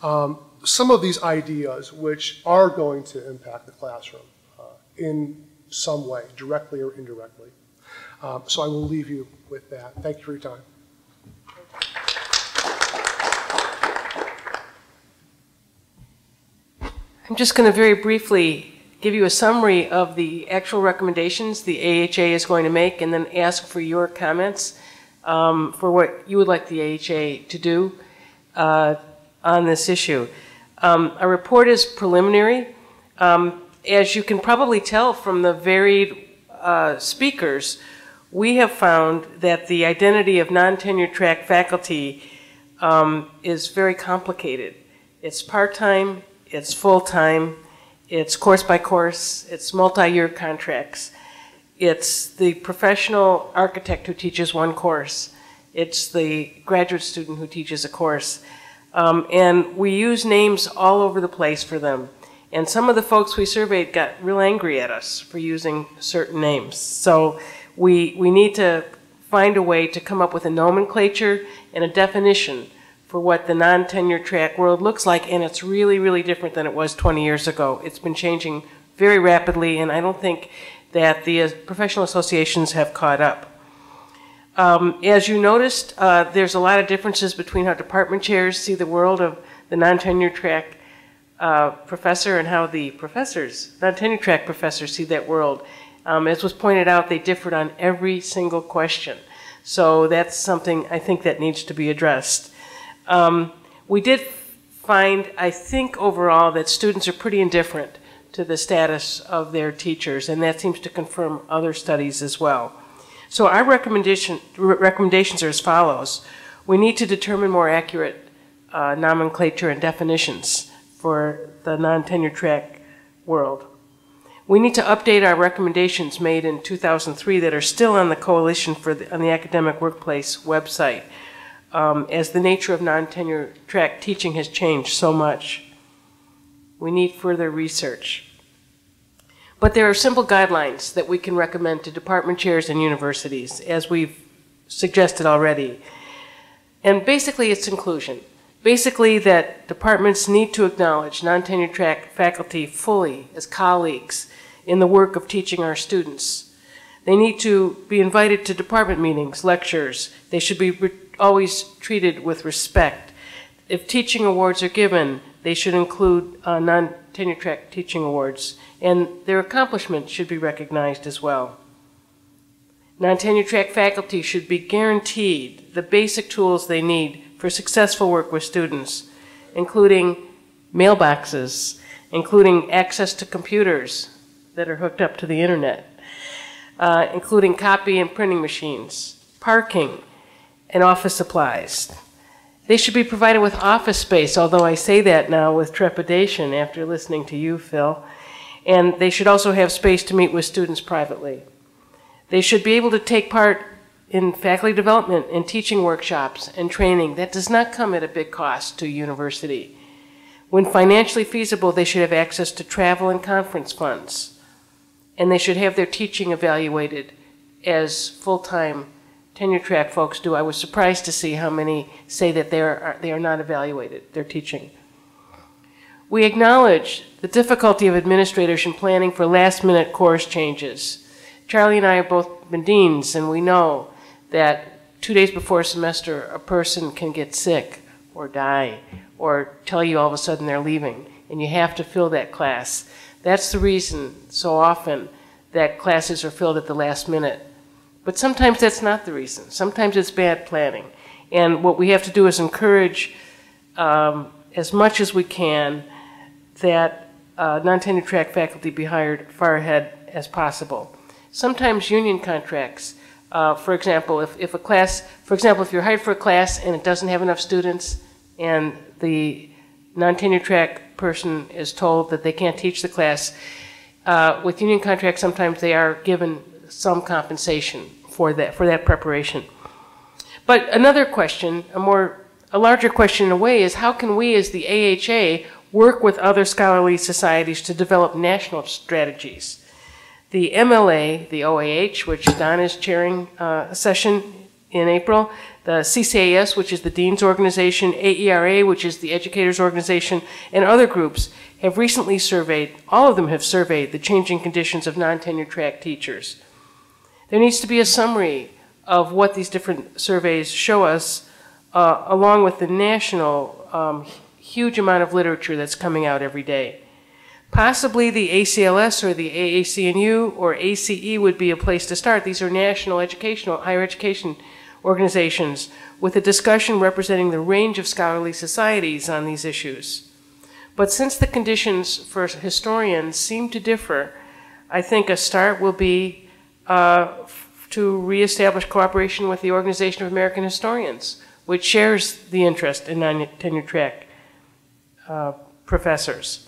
um, some of these ideas which are going to impact the classroom uh, in some way, directly or indirectly. Um, so I will leave you with that. Thank you for your time. I'm just going to very briefly give you a summary of the actual recommendations the A H A is going to make and then ask for your comments um, for what you would like the A H A to do uh, on this issue. Um, our report is preliminary. Um, as you can probably tell from the varied uh, speakers, we have found that the identity of non-tenure track faculty um, is very complicated. It's part-time, it's full-time, it's course-by-course, it's multi-year contracts, it's the professional architect who teaches one course, it's the graduate student who teaches a course, um, and we use names all over the place for them. And some of the folks we surveyed got real angry at us for using certain names. So we, we need to find a way to come up with a nomenclature and a definition for what the non-tenure track world looks like, and it's really, really different than it was twenty years ago. It's been changing very rapidly, and I don't think that the professional associations have caught up. Um, as you noticed, uh, there's a lot of differences between how department chairs see the world of the non-tenure track uh, professor and how the professors, non-tenure track professors see that world. Um, as was pointed out, they differed on every single question. So that's something I think that needs to be addressed. Um, we did find, I think overall, that students are pretty indifferent to the status of their teachers, and that seems to confirm other studies as well. So our recommendation, recommendations are as follows. We need to determine more accurate uh, nomenclature and definitions for the non-tenure track world. We need to update our recommendations made in two thousand three that are still on the Coalition for the, on the Academic Workplace website. Um, as the nature of non-tenure track teaching has changed so much. We need further research. But there are simple guidelines that we can recommend to department chairs and universities, as we've suggested already. And basically it's inclusion. Basically that departments need to acknowledge non-tenure track faculty fully as colleagues in the work of teaching our students. They need to be invited to department meetings, lectures. They should be always treated with respect. If teaching awards are given, they should include uh, non-tenure track teaching awards, and their accomplishments should be recognized as well. Non-tenure track faculty should be guaranteed the basic tools they need for successful work with students, including mailboxes, including access to computers that are hooked up to the internet, uh, including copy and printing machines, parking, and office supplies. They should be provided with office space, although I say that now with trepidation after listening to you, Phil. And they should also have space to meet with students privately. They should be able to take part in faculty development and teaching workshops and training. That does not come at a big cost to a university. When financially feasible, they should have access to travel and conference funds. And they should have their teaching evaluated as full-time tenure track folks do. I was surprised to see how many say that they are, they are not evaluated, their teaching. We acknowledge the difficulty of administrators in planning for last minute course changes, Charlie and I have both been deans, and we know that two days before a semester, a person can get sick or die or tell you all of a sudden they're leaving, and you have to fill that class. That's the reason so often that classes are filled at the last minute. But sometimes that's not the reason. Sometimes it's bad planning. And what we have to do is encourage um, as much as we can that uh, non-tenure track faculty be hired far ahead as possible. Sometimes union contracts, uh, for example, if, if a class, for example, if you're hired for a class and it doesn't have enough students and the non-tenure track person is told that they can't teach the class, uh, with union contracts sometimes they are given some compensation for that, for that preparation. But another question, a more, a larger question in a way, is how can we as the A H A work with other scholarly societies to develop national strategies? The M L A, the O A H, which Don is chairing uh, a session in April, the C C A S, which is the Dean's Organization, A E R A, which is the Educators Organization, and other groups have recently surveyed, all of them have surveyed the changing conditions of non-tenure track teachers. There needs to be a summary of what these different surveys show us, uh, along with the national um, huge amount of literature that's coming out every day. Possibly the A C L S or the A A C N U or A C E would be a place to start. These are national educational, higher education organizations with a discussion representing the range of scholarly societies on these issues. But since the conditions for historians seem to differ, I think a start will be uh, to reestablish cooperation with the Organization of American Historians, which shares the interest in non-tenure track uh, professors.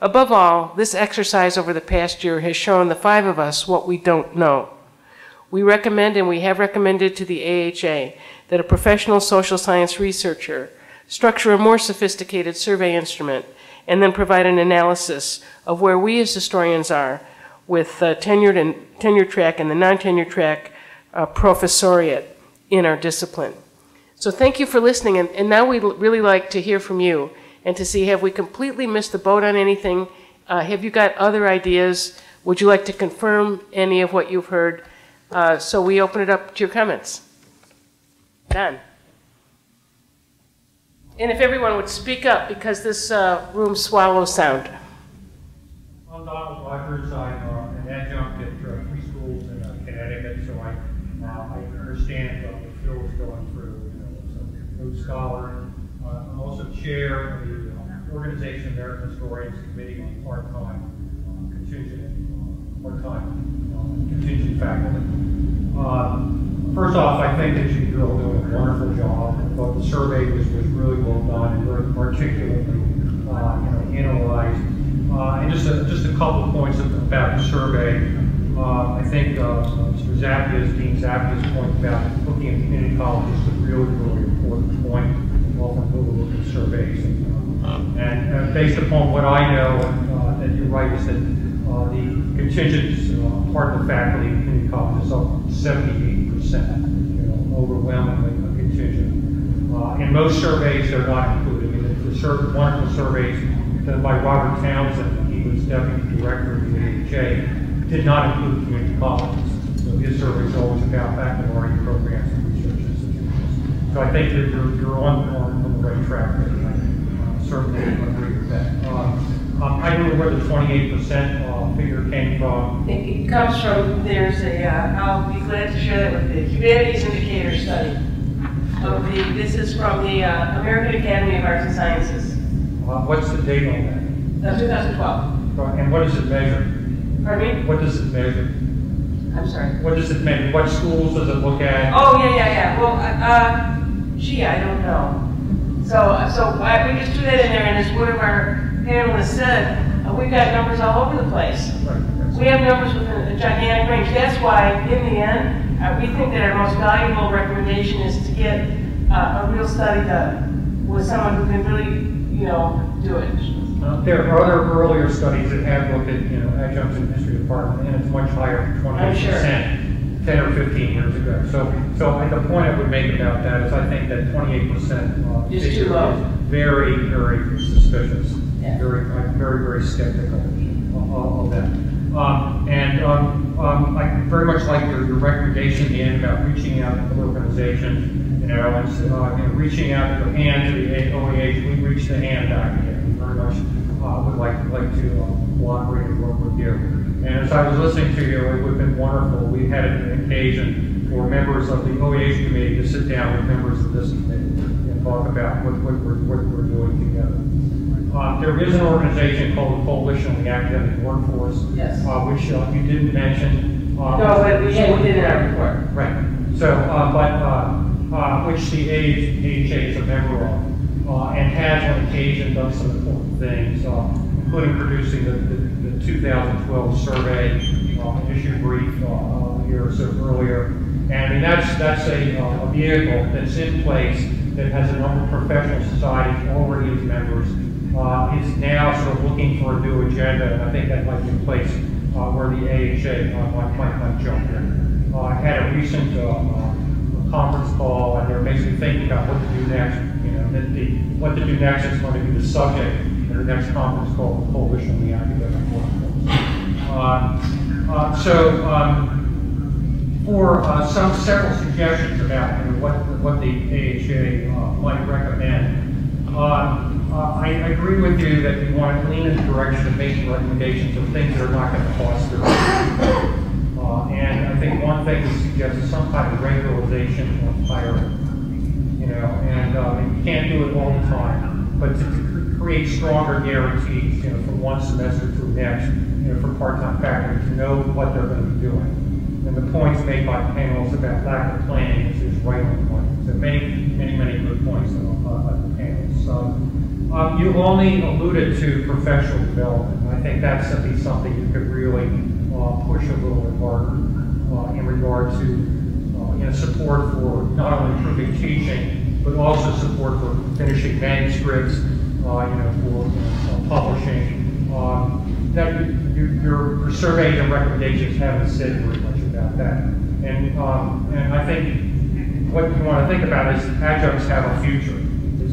Above all, this exercise over the past year has shown the five of us what we don't know. We recommend, and we have recommended to the A H A, that a professional social science researcher structure a more sophisticated survey instrument and then provide an analysis of where we as historians are with uh, tenured and tenure track and the non-tenure track uh, professoriate in our discipline. So thank you for listening, and, and now we'd really like to hear from you and to see, have we completely missed the boat on anything? Uh, have you got other ideas? Would you like to confirm any of what you've heard? Uh, so we open it up to your comments. Done. And if everyone would speak up, because this uh, room swallows sound. I'm Donald Rogers. I'm uh, an adjunct at uh, three schools in uh, Connecticut, so I, uh, I understand what uh, Phil was going through. You know, so I'm a new scholar. Uh, I'm also chair of the uh, Organization of American Historians Committee on part-time uh, contingent, uh, part-time uh, contingent faculty. Uh, first off, I think that you all do a wonderful job. I thought the survey was, was really well done and very particularly uh, you know, analyzed. Uh, and just a, just a couple of points about the survey. Uh, I think uh, Mister Zappia's, Dean Zappia's point about looking at community colleges is a really, really important point when we're looking at surveys. And, and based upon what I know, uh, that you're right, is that uh, the contingent uh, part of the faculty in community college is up seventy-eight percent, you know, overwhelmingly a contingent. Uh, and most surveys are not included. I mean, the sur wonderful surveys by Robert Townsend, he was deputy director of the A H A, did not include community colleges. So his survey is always about baccalaureate programs and research institutions. So I think that you're, you're on, on, on the right track. I certainly agree with that. Uh, I don't know where the twenty-eight percent uh, figure came from. It, it comes from, there's a, uh, I'll be glad to share that with the Humanities Indicator Study. Of the, this is from the uh, American Academy of Arts and Sciences. Uh, what's the date on that? Uh, twenty twelve. And what does it measure? Pardon me? What does it measure? I'm sorry? What does it measure? What schools does it look at? Oh, yeah, yeah, yeah. Well, uh, uh, gee, I don't know. So, so uh, we just threw that in there, and as one of our panelists said, uh, we've got numbers all over the place. Right. We have numbers with a, a gigantic range. That's why, in the end, uh, we think that our most valuable recommendation is to get uh, a real study done with someone who can really, you know, do it. Uh, there are other earlier studies that have looked at, you know, adjuncts in the history department, and it's much higher than twenty-eight percent, sure, ten or fifteen years ago. So, so at the point I would make about that is I think that twenty-eight percent uh, is too low. Very, very suspicious. Yeah. Very, I'm very, very skeptical of, of that. Uh, and um, um, I very much like your, your recommendation at the end about reaching out to the organizations, you know, and, uh, and reaching out your hand to the O A H. We reached the hand document. We very much uh, would like, like to um, cooperate and work with you. And as I was listening to you, it would have been wonderful. We had an occasion for members of the O A H committee to sit down with members of this committee and talk about what, what, we're, what we're doing together. Uh, there is an organization called the Coalition of the Academic Workforce, yes. uh, which uh, you didn't mention. Uh, no, but we did in our report. Right. So, uh, but uh, uh, which the A H A is a member of, uh, and has on occasion done some important things, uh, including producing the, the, the two thousand twelve survey, uh, issue brief uh, a year or so earlier. And I mean, that's that's a, uh, a vehicle that's in place that has a number of professional societies already as members. Uh, is now sort of looking for a new agenda, and I think that might be a place uh, where the A H A uh, might, might, might jump in. Uh, I had a recent uh, uh, conference call, and they're basically thinking about what to do next. You know, that the, what to do next is going to be the subject in the next conference call, the Coalition of the Academic Workforce. Uh, uh, so, um, for uh, some several suggestions about you know, what what the A H A uh, might recommend. Uh, Uh, I agree with you that you want to lean in the direction of making recommendations of things that are not going to foster. Uh, and I think one thing to suggest is some kind of regularization of hiring. You know, and, uh, and you can't do it all the time, but to create stronger guarantees, you know, from one semester to the next, you know, for part-time faculty to know what they're going to be doing. And the points made by the panelists about lack of planning is right on point. So many, many, many good points by uh, the panelists. So, Um, you only alluded to professional development. I think that's something, something you could really uh, push a little bit harder uh, in regard to uh, you know, support for not only improving teaching, but also support for finishing manuscripts, uh, you know, for you know, publishing. Um, that you, your, your surveys and recommendations haven't said very much about that. And, um, and I think what you want to think about is adjuncts have a future.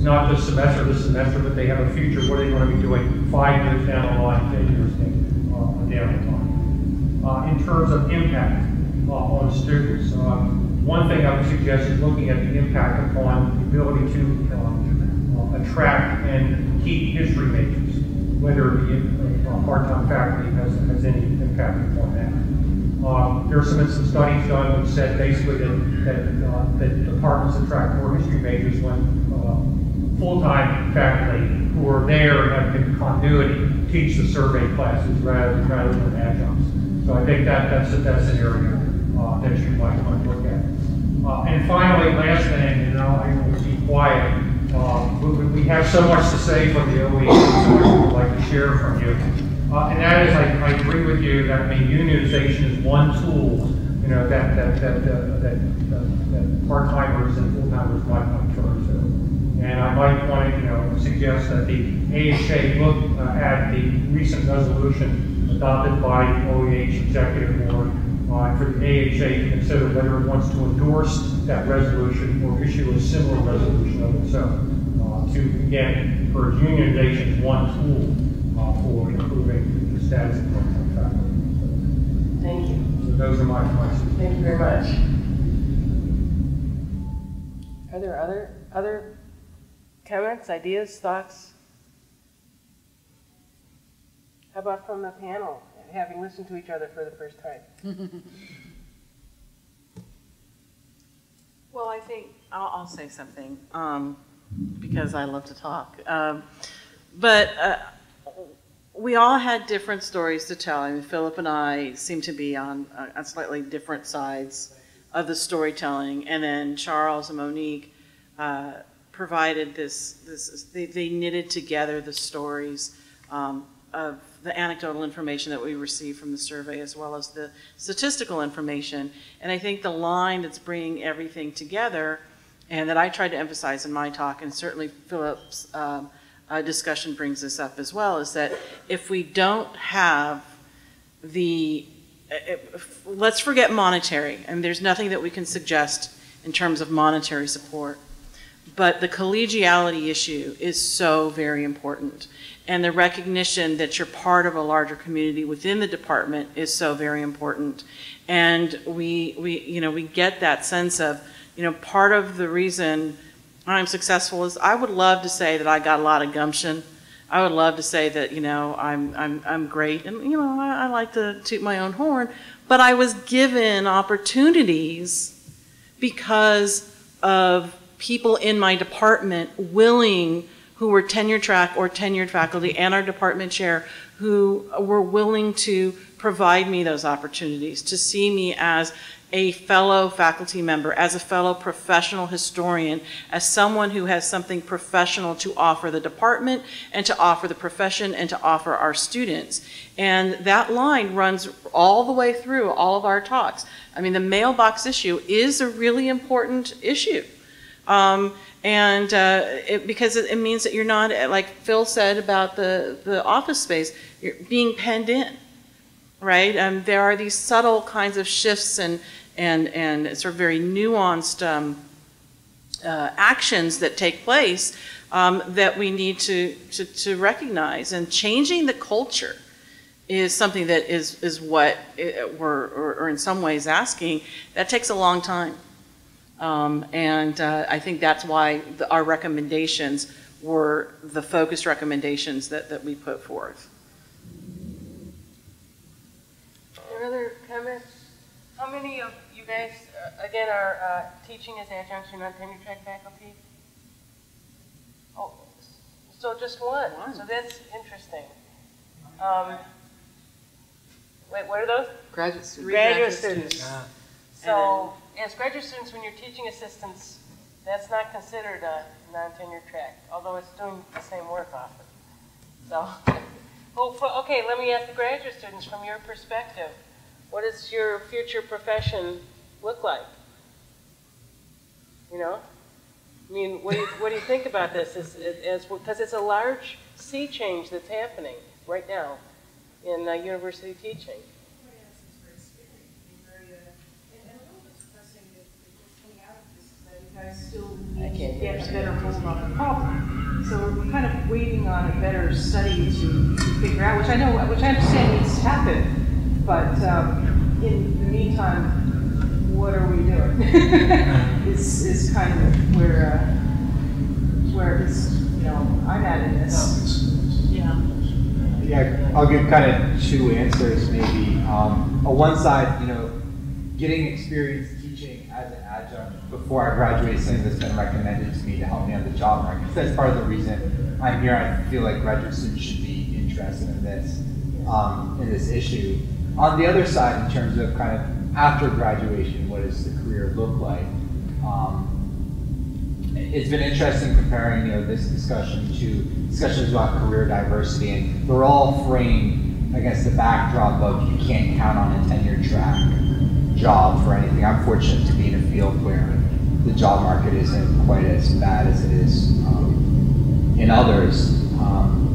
Not just semester to semester, but they have a future. What are they going to be doing five years down the line, ten years down the line? Uh, in terms of impact uh, on students, um, one thing I would suggest is looking at the impact upon the ability to um, uh, attract and keep history majors, whether the uh, part-time faculty has, has any impact upon that. Um, there are some, some studies done which said basically that, that, uh, that departments attract more history majors when uh, full-time faculty who are there and have been continuity teach the survey classes rather, rather than adjuncts. So I think that that's a, that's an area uh, that you might want to look at. Uh, and finally, last thing, and I will be quiet. Uh, we, we have so much to say from the O E, so much we would like to share from you. Uh, and that is, I, I agree with you that I mean, unionization is one tool, you know, that that that that, that, that, that part-timers and full-timers might want to turn to. And I might want to you know, suggest that the A H A look uh, at the recent resolution adopted by the O A H Executive Board uh, for the A H A to consider whether it wants to endorse that resolution or issue a similar resolution of itself uh, to, again, for unionization one tool uh, for improving the status of part-time faculty. Thank you. So those are my questions. Thank you very much. Are there other other? Comments, ideas, thoughts? How about from the panel, having listened to each other for the first time? Well, I think I'll, I'll say something um, because I love to talk. Um, but uh, we all had different stories to tell. I mean, Philip and I seem to be on, uh, on slightly different sides of the storytelling. And then Charles and Monique, uh, provided this, this they, they knitted together the stories um, of the anecdotal information that we received from the survey as well as the statistical information. And I think the line that's bringing everything together and that I tried to emphasize in my talk, and certainly Philip's um, uh, discussion brings this up as well, is that if we don't have the, if, let's forget monetary, and there's nothing that we can suggest in terms of monetary support. But the collegiality issue is so very important. And the recognition that you're part of a larger community within the department is so very important. And we, we, you know, we get that sense of, you know, part of the reason I'm successful is I would love to say that I got a lot of gumption. I would love to say that, you know, I'm, I'm, I'm great. And, you know, I, I like to toot my own horn. But I was given opportunities because of people in my department willing, who were tenure track or tenured faculty, and our department chair, who were willing to provide me those opportunities, to see me as a fellow faculty member, as a fellow professional historian, as someone who has something professional to offer the department and to offer the profession and to offer our students. And that line runs all the way through all of our talks. I mean, the mailbox issue is a really important issue. Um, and uh, it, because it, it means that you're not, like Phil said about the, the office space, you're being penned in, right? Um, there are these subtle kinds of shifts and, and, and sort of very nuanced um, uh, actions that take place um, that we need to, to, to recognize. And changing the culture is something that is, is what it, we're, or, or in some ways asking. That takes a long time. Um, and uh, I think that's why the, our recommendations were the focused recommendations that, that we put forth. Any other comments? How many of you guys, uh, again, are uh, teaching as adjuncts or non-tenure track faculty? Oh, so just one. one. So that's interesting. Um, wait, what are those? Graduate students. Graduate students. Yeah. So. As graduate students, when you're teaching assistants, that's not considered a non-tenure track, although it's doing the same work often. So, well, okay, let me ask the graduate students, from your perspective, what does your future profession look like? You know? I mean, what do you, what do you think about this? As, as, because it's a large sea change that's happening right now in uh, university teaching. I still need to get a better hold on the problem. So we're kind of waiting on a better study to figure out, which I know, which I understand needs to happen, but um, in the meantime, what are we doing? It's, it's kind of where, uh, where it's, you know, I'm at in this. Yeah. Yeah, I'll give kind of two answers maybe. Um, on one side, you know, getting experience teaching as an adjunct before I graduate is something that's been recommended to me to help me on the job market. That's part of the reason I'm here. I feel like graduate students should be interested in this, um, in this issue. On the other side, in terms of kind of after graduation, what does the career look like? Um, it's been interesting comparing, you know, this discussion to discussions about career diversity, and they're all framed against the backdrop of you can't count on a tenure track job for anything. I'm fortunate to be in a field where the job market isn't quite as bad as it is um, in others. Um,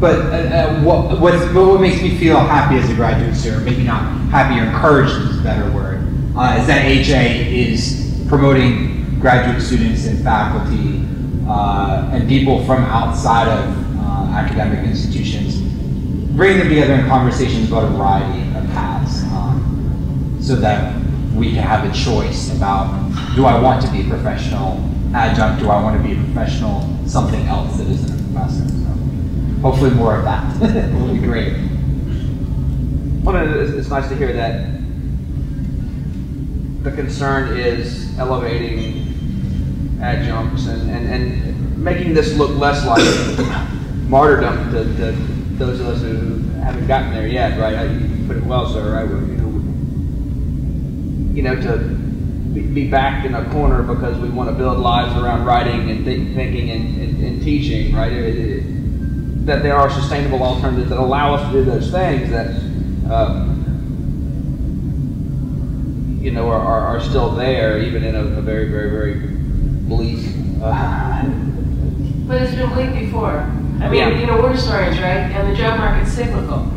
but uh, what, what's, what makes me feel happy as a graduate student, maybe not happy or encouraged is a better word, uh, is that A H A is promoting graduate students and faculty uh, and people from outside of uh, academic institutions, bringing them together in conversations about a variety of paths, um, so that we can have a choice about, do I want to be a professional adjunct? Do I want to be a professional something else that isn't a professor? So hopefully more of that. It'll be great. Well, it's nice to hear that the concern is elevating adjuncts and, and, and making this look less like martyrdom to, to those of us who haven't gotten there yet, right? You put it well, sir, right? You know, you know, to be backed in a corner because we want to build lives around writing and th thinking and, and, and teaching, right? It, it, that there are sustainable alternatives that allow us to do those things that, um, you know, are, are, are still there, even in a, a very, very, very bleak. Uh, but it's been bleak before. I mean, yeah. You know, we're historians, right? And the job market's cyclical.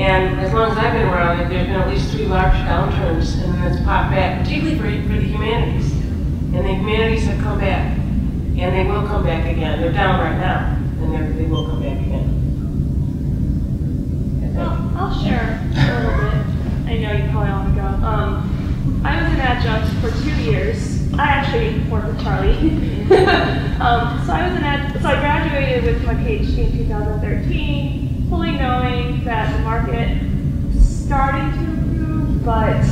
And as long as I've been around, there's been at least three large downturns, and then it's popped back, particularly for, for the humanities. and the humanities have come back, and they will come back again. They're down right now, and they will come back again. Well, I'll share a little bit. I know you probably all want to go. Um, I was an adjunct for two years. I actually worked with Charlie. um, so I was an ad so I graduated with my PhD in two thousand thirteen, fully knowing that the market started to improve, but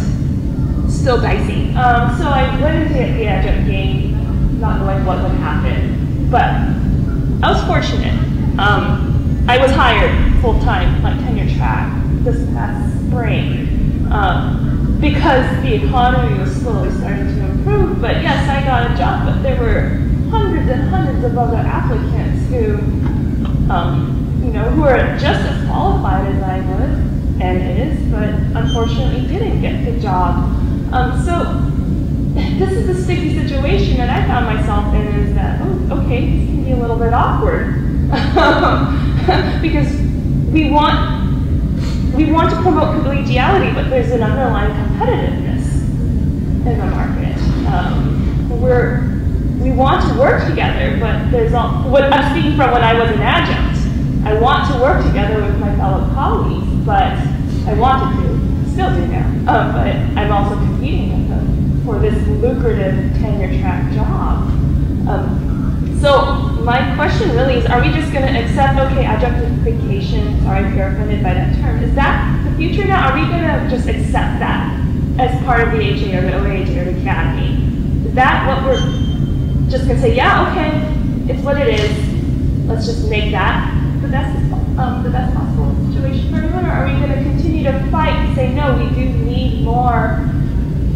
still dicey. Um, so I went into the adjunct game, not knowing what would happen. But I was fortunate. Um, I was hired full time, like tenure track, this past spring, um, because the economy was slowly starting to improve. But yes, I got a job, but there were hundreds and hundreds of other applicants who, um, you know, who were just as qualified as I was and is, but unfortunately didn't get the job. Um, so this is a sticky situation that I found myself in, is that, oh, okay, this can be a little bit awkward. Because we want we want to promote collegiality, but there's an underlying competitiveness in the market. Um, we're, we want to work together, but there's all, what I'm speaking from when I was an adjunct. I want to work together with my fellow colleagues, but I wanted to, still do now, um, but I'm also competing with them for this lucrative tenure track job. Um, so my question really is, are we just gonna accept, okay, adjunctification, sorry if you're offended by that term, is that the future now? Are we gonna just accept that as part of the A H A or the O A H or the Academy? Is that what we're just gonna say, yeah, okay, it's what it is, let's just make that the best, um, the best possible situation for everyone, or are we going to continue to fight and say, no, we do need more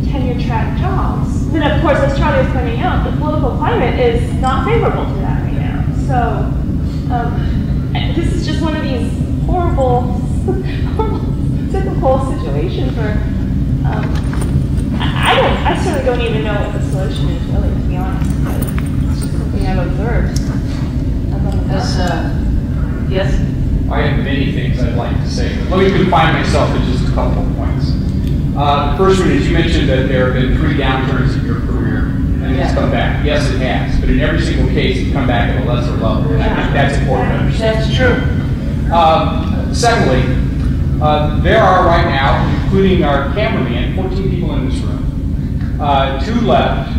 tenure track jobs? And then, of course, as Charlie was pointing out, the political climate is not favorable to that right now. So um, this is just one of these horrible, horrible typical situations where um, I, I don't, I certainly don't even know what the solution is, really, to be honest. But it's just something I've observed. That's, uh, Yes? I have many things I'd like to say, but let me confine myself to just a couple of points. Uh, the first one is, you mentioned that there have been three downturns in your career, and yeah. It's come back. Yes, it has. But in every single case, it's come back at a lesser level. And I think that's important to understand. That's true. Um, secondly, uh, there are right now, including our cameraman, fourteen people in this room, uh, two left.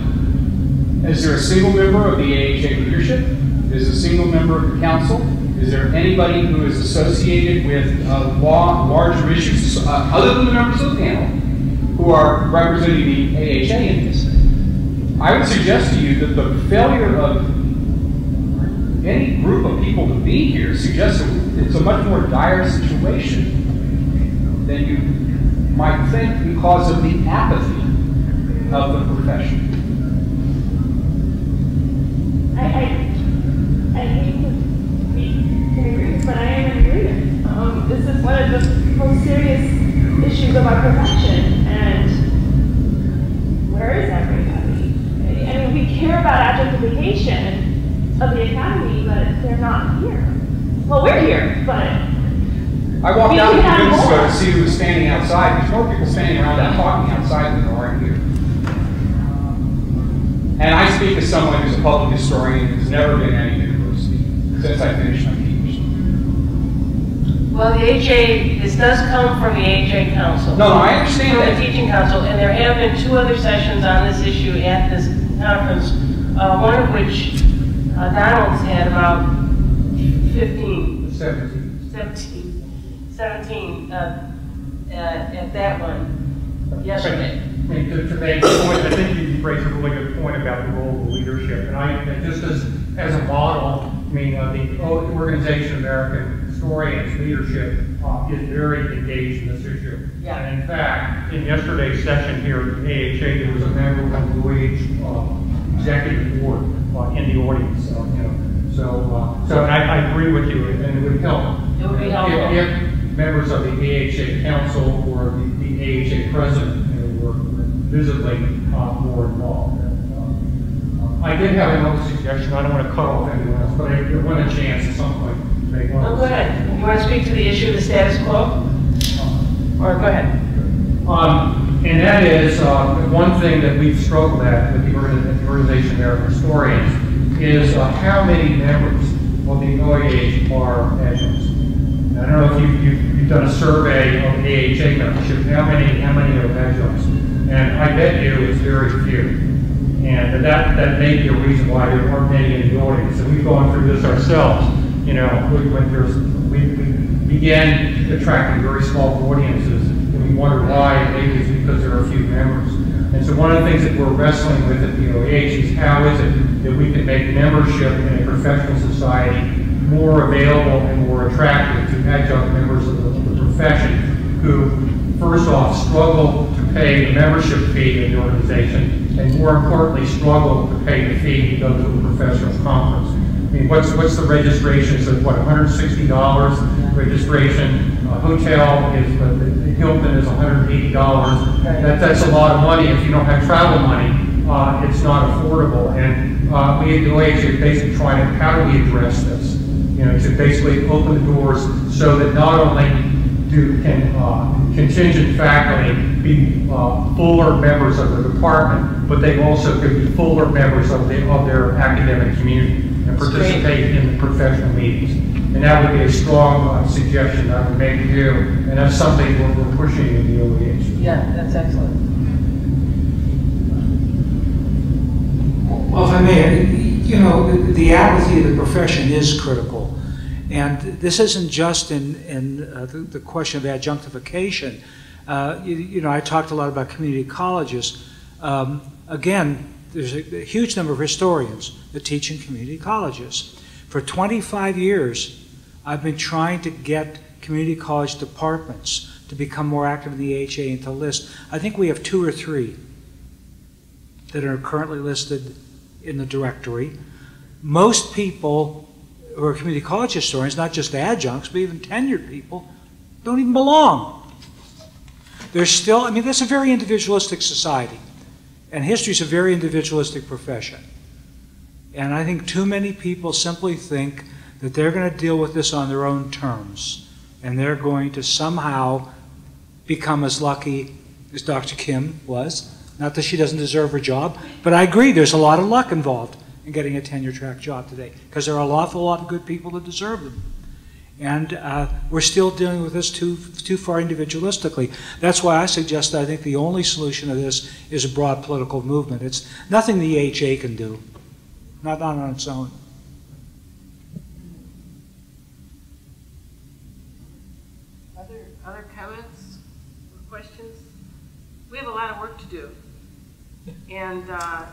Is there a single member of the A H A leadership? Is a single member of the council? Is there anybody who is associated with uh, law, larger issues, uh, other than the members of the panel, who are representing the A H A in this? I would suggest to you that the failure of any group of people to be here suggests that it's a much more dire situation than you might think because of the apathy of the profession. I, I, I hate it. But I am an agreement. Um, this is one of the most serious issues of our profession, and where is everybody? I mean, we care about adjunctification of the academy, but they're not here. Well, we're here, but I walked out a few minutes ago to see who was standing outside. There's more people standing around and talking outside than there are in here. And I speak as someone who's a public historian who's never been at any university since I finished my. Well, the A H A, this does come from the A H A Council. No, I understand that. The Teaching Council, and there have been two other sessions on this issue at this conference, uh, one of which uh, Donald's had about fifteen. seventeen. seventeen. seventeen uh, uh, at that one yesterday. And to, to make a point, I think you raised a really good point about the role of leadership. And I, and just as, as a model, I mean, uh, the Organization of American Historians leadership uh, is very engaged in this issue. Yeah. And in fact, in yesterday's session here at the A H A, there was a member of the O A H uh, executive board uh, in the audience. So, you know, so, uh, so and I, I agree with you, and it would help. It would be helpful if, if members of the A H A council or the, the A H A president, you know, were visibly uh, more involved. And, uh, I did have another suggestion. I don't want to cut off anyone else, but I want a chance at some point. Well, go ahead. You want to speak to the issue of the status quo? Or go ahead. Um, And that is uh, one thing that we've struggled at with the Organization of American Historians is uh, how many members of the O A H are adjuncts. And I don't know if you've, you've, you've done a survey of A H A membership, how many, how many are adjuncts? And I bet you it's very few. And that, that may be a reason why there aren't many in the building. So we've gone through this ourselves. You know, we, when there's, we, we began attracting very small audiences, and we wondered why. Maybe it's because there are few members. And so one of the things that we're wrestling with at the O A H is how is it that we can make membership in a professional society more available and more attractive to adjunct members of the, of the profession who, first off, struggle to pay the membership fee in the organization, and more importantly, struggle to pay the fee to go to a professional conference. I mean, what's what's the registration? So what, one hundred sixty dollars registration? A hotel is, but the Hilton is one hundred eighty dollars. That, that's a lot of money. If you don't have travel money, uh, it's not affordable. And uh, we at the O A H are basically trying to, how do we address this? You know, to basically open the doors so that not only Do, can uh, contingent faculty be uh, fuller members of the department, but they also could be fuller members of, the, of their academic community and participate in the professional meetings. And that would be a strong uh, suggestion I would make to you, and that's something we're, we're pushing in the O A H. Yeah, that's excellent. Well, if I may, you know, the, the apathy of the profession is critical. And this isn't just in, in uh, the, the question of adjunctification. Uh, you, you know, I talked a lot about community colleges. Um, again, there's a, a huge number of historians that teach in community colleges. For twenty-five years, I've been trying to get community college departments to become more active in the A H A and to list. I think we have two or three that are currently listed in the directory. Most people who are community college historians, not just adjuncts, but even tenured people, don't even belong. There's still, I mean, that's a very individualistic society. And history's a very individualistic profession. And I think too many people simply think that they're going to deal with this on their own terms. And they're going to somehow become as lucky as Doctor Kim was. Not that she doesn't deserve her job, but I agree there's a lot of luck involved in getting a tenure-track job today, because there are an awful lot of good people that deserve them. And uh, we're still dealing with this too, too far individualistically. That's why I suggest that I think the only solution to this is a broad political movement. It's nothing the A H A can do, not, not on its own. Other, other comments or questions? We have a lot of work to do. And uh,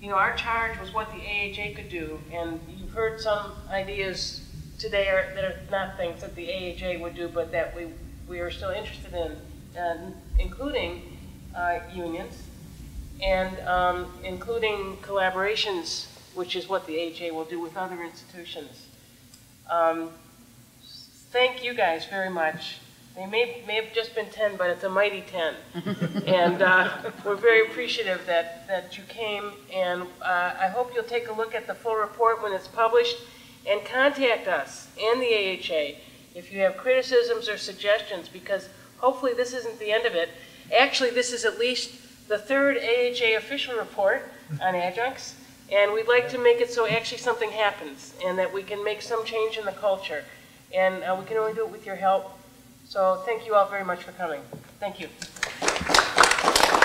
you know, our charge was what the A H A could do, and you've heard some ideas today are, that are not things that the A H A would do, but that we, we are still interested in, uh, including uh, unions and um, including collaborations, which is what the A H A will do with other institutions. Um, thank you guys very much. They may, may have just been ten, but it's a mighty ten. And uh, we're very appreciative that, that you came. And uh, I hope you'll take a look at the full report when it's published and contact us and the A H A if you have criticisms or suggestions, because hopefully this isn't the end of it. Actually, this is at least the third A H A official report on adjuncts. And we'd like to make it so actually something happens and that we can make some change in the culture. And uh, we can only do it with your help. So thank you all very much for coming. Thank you.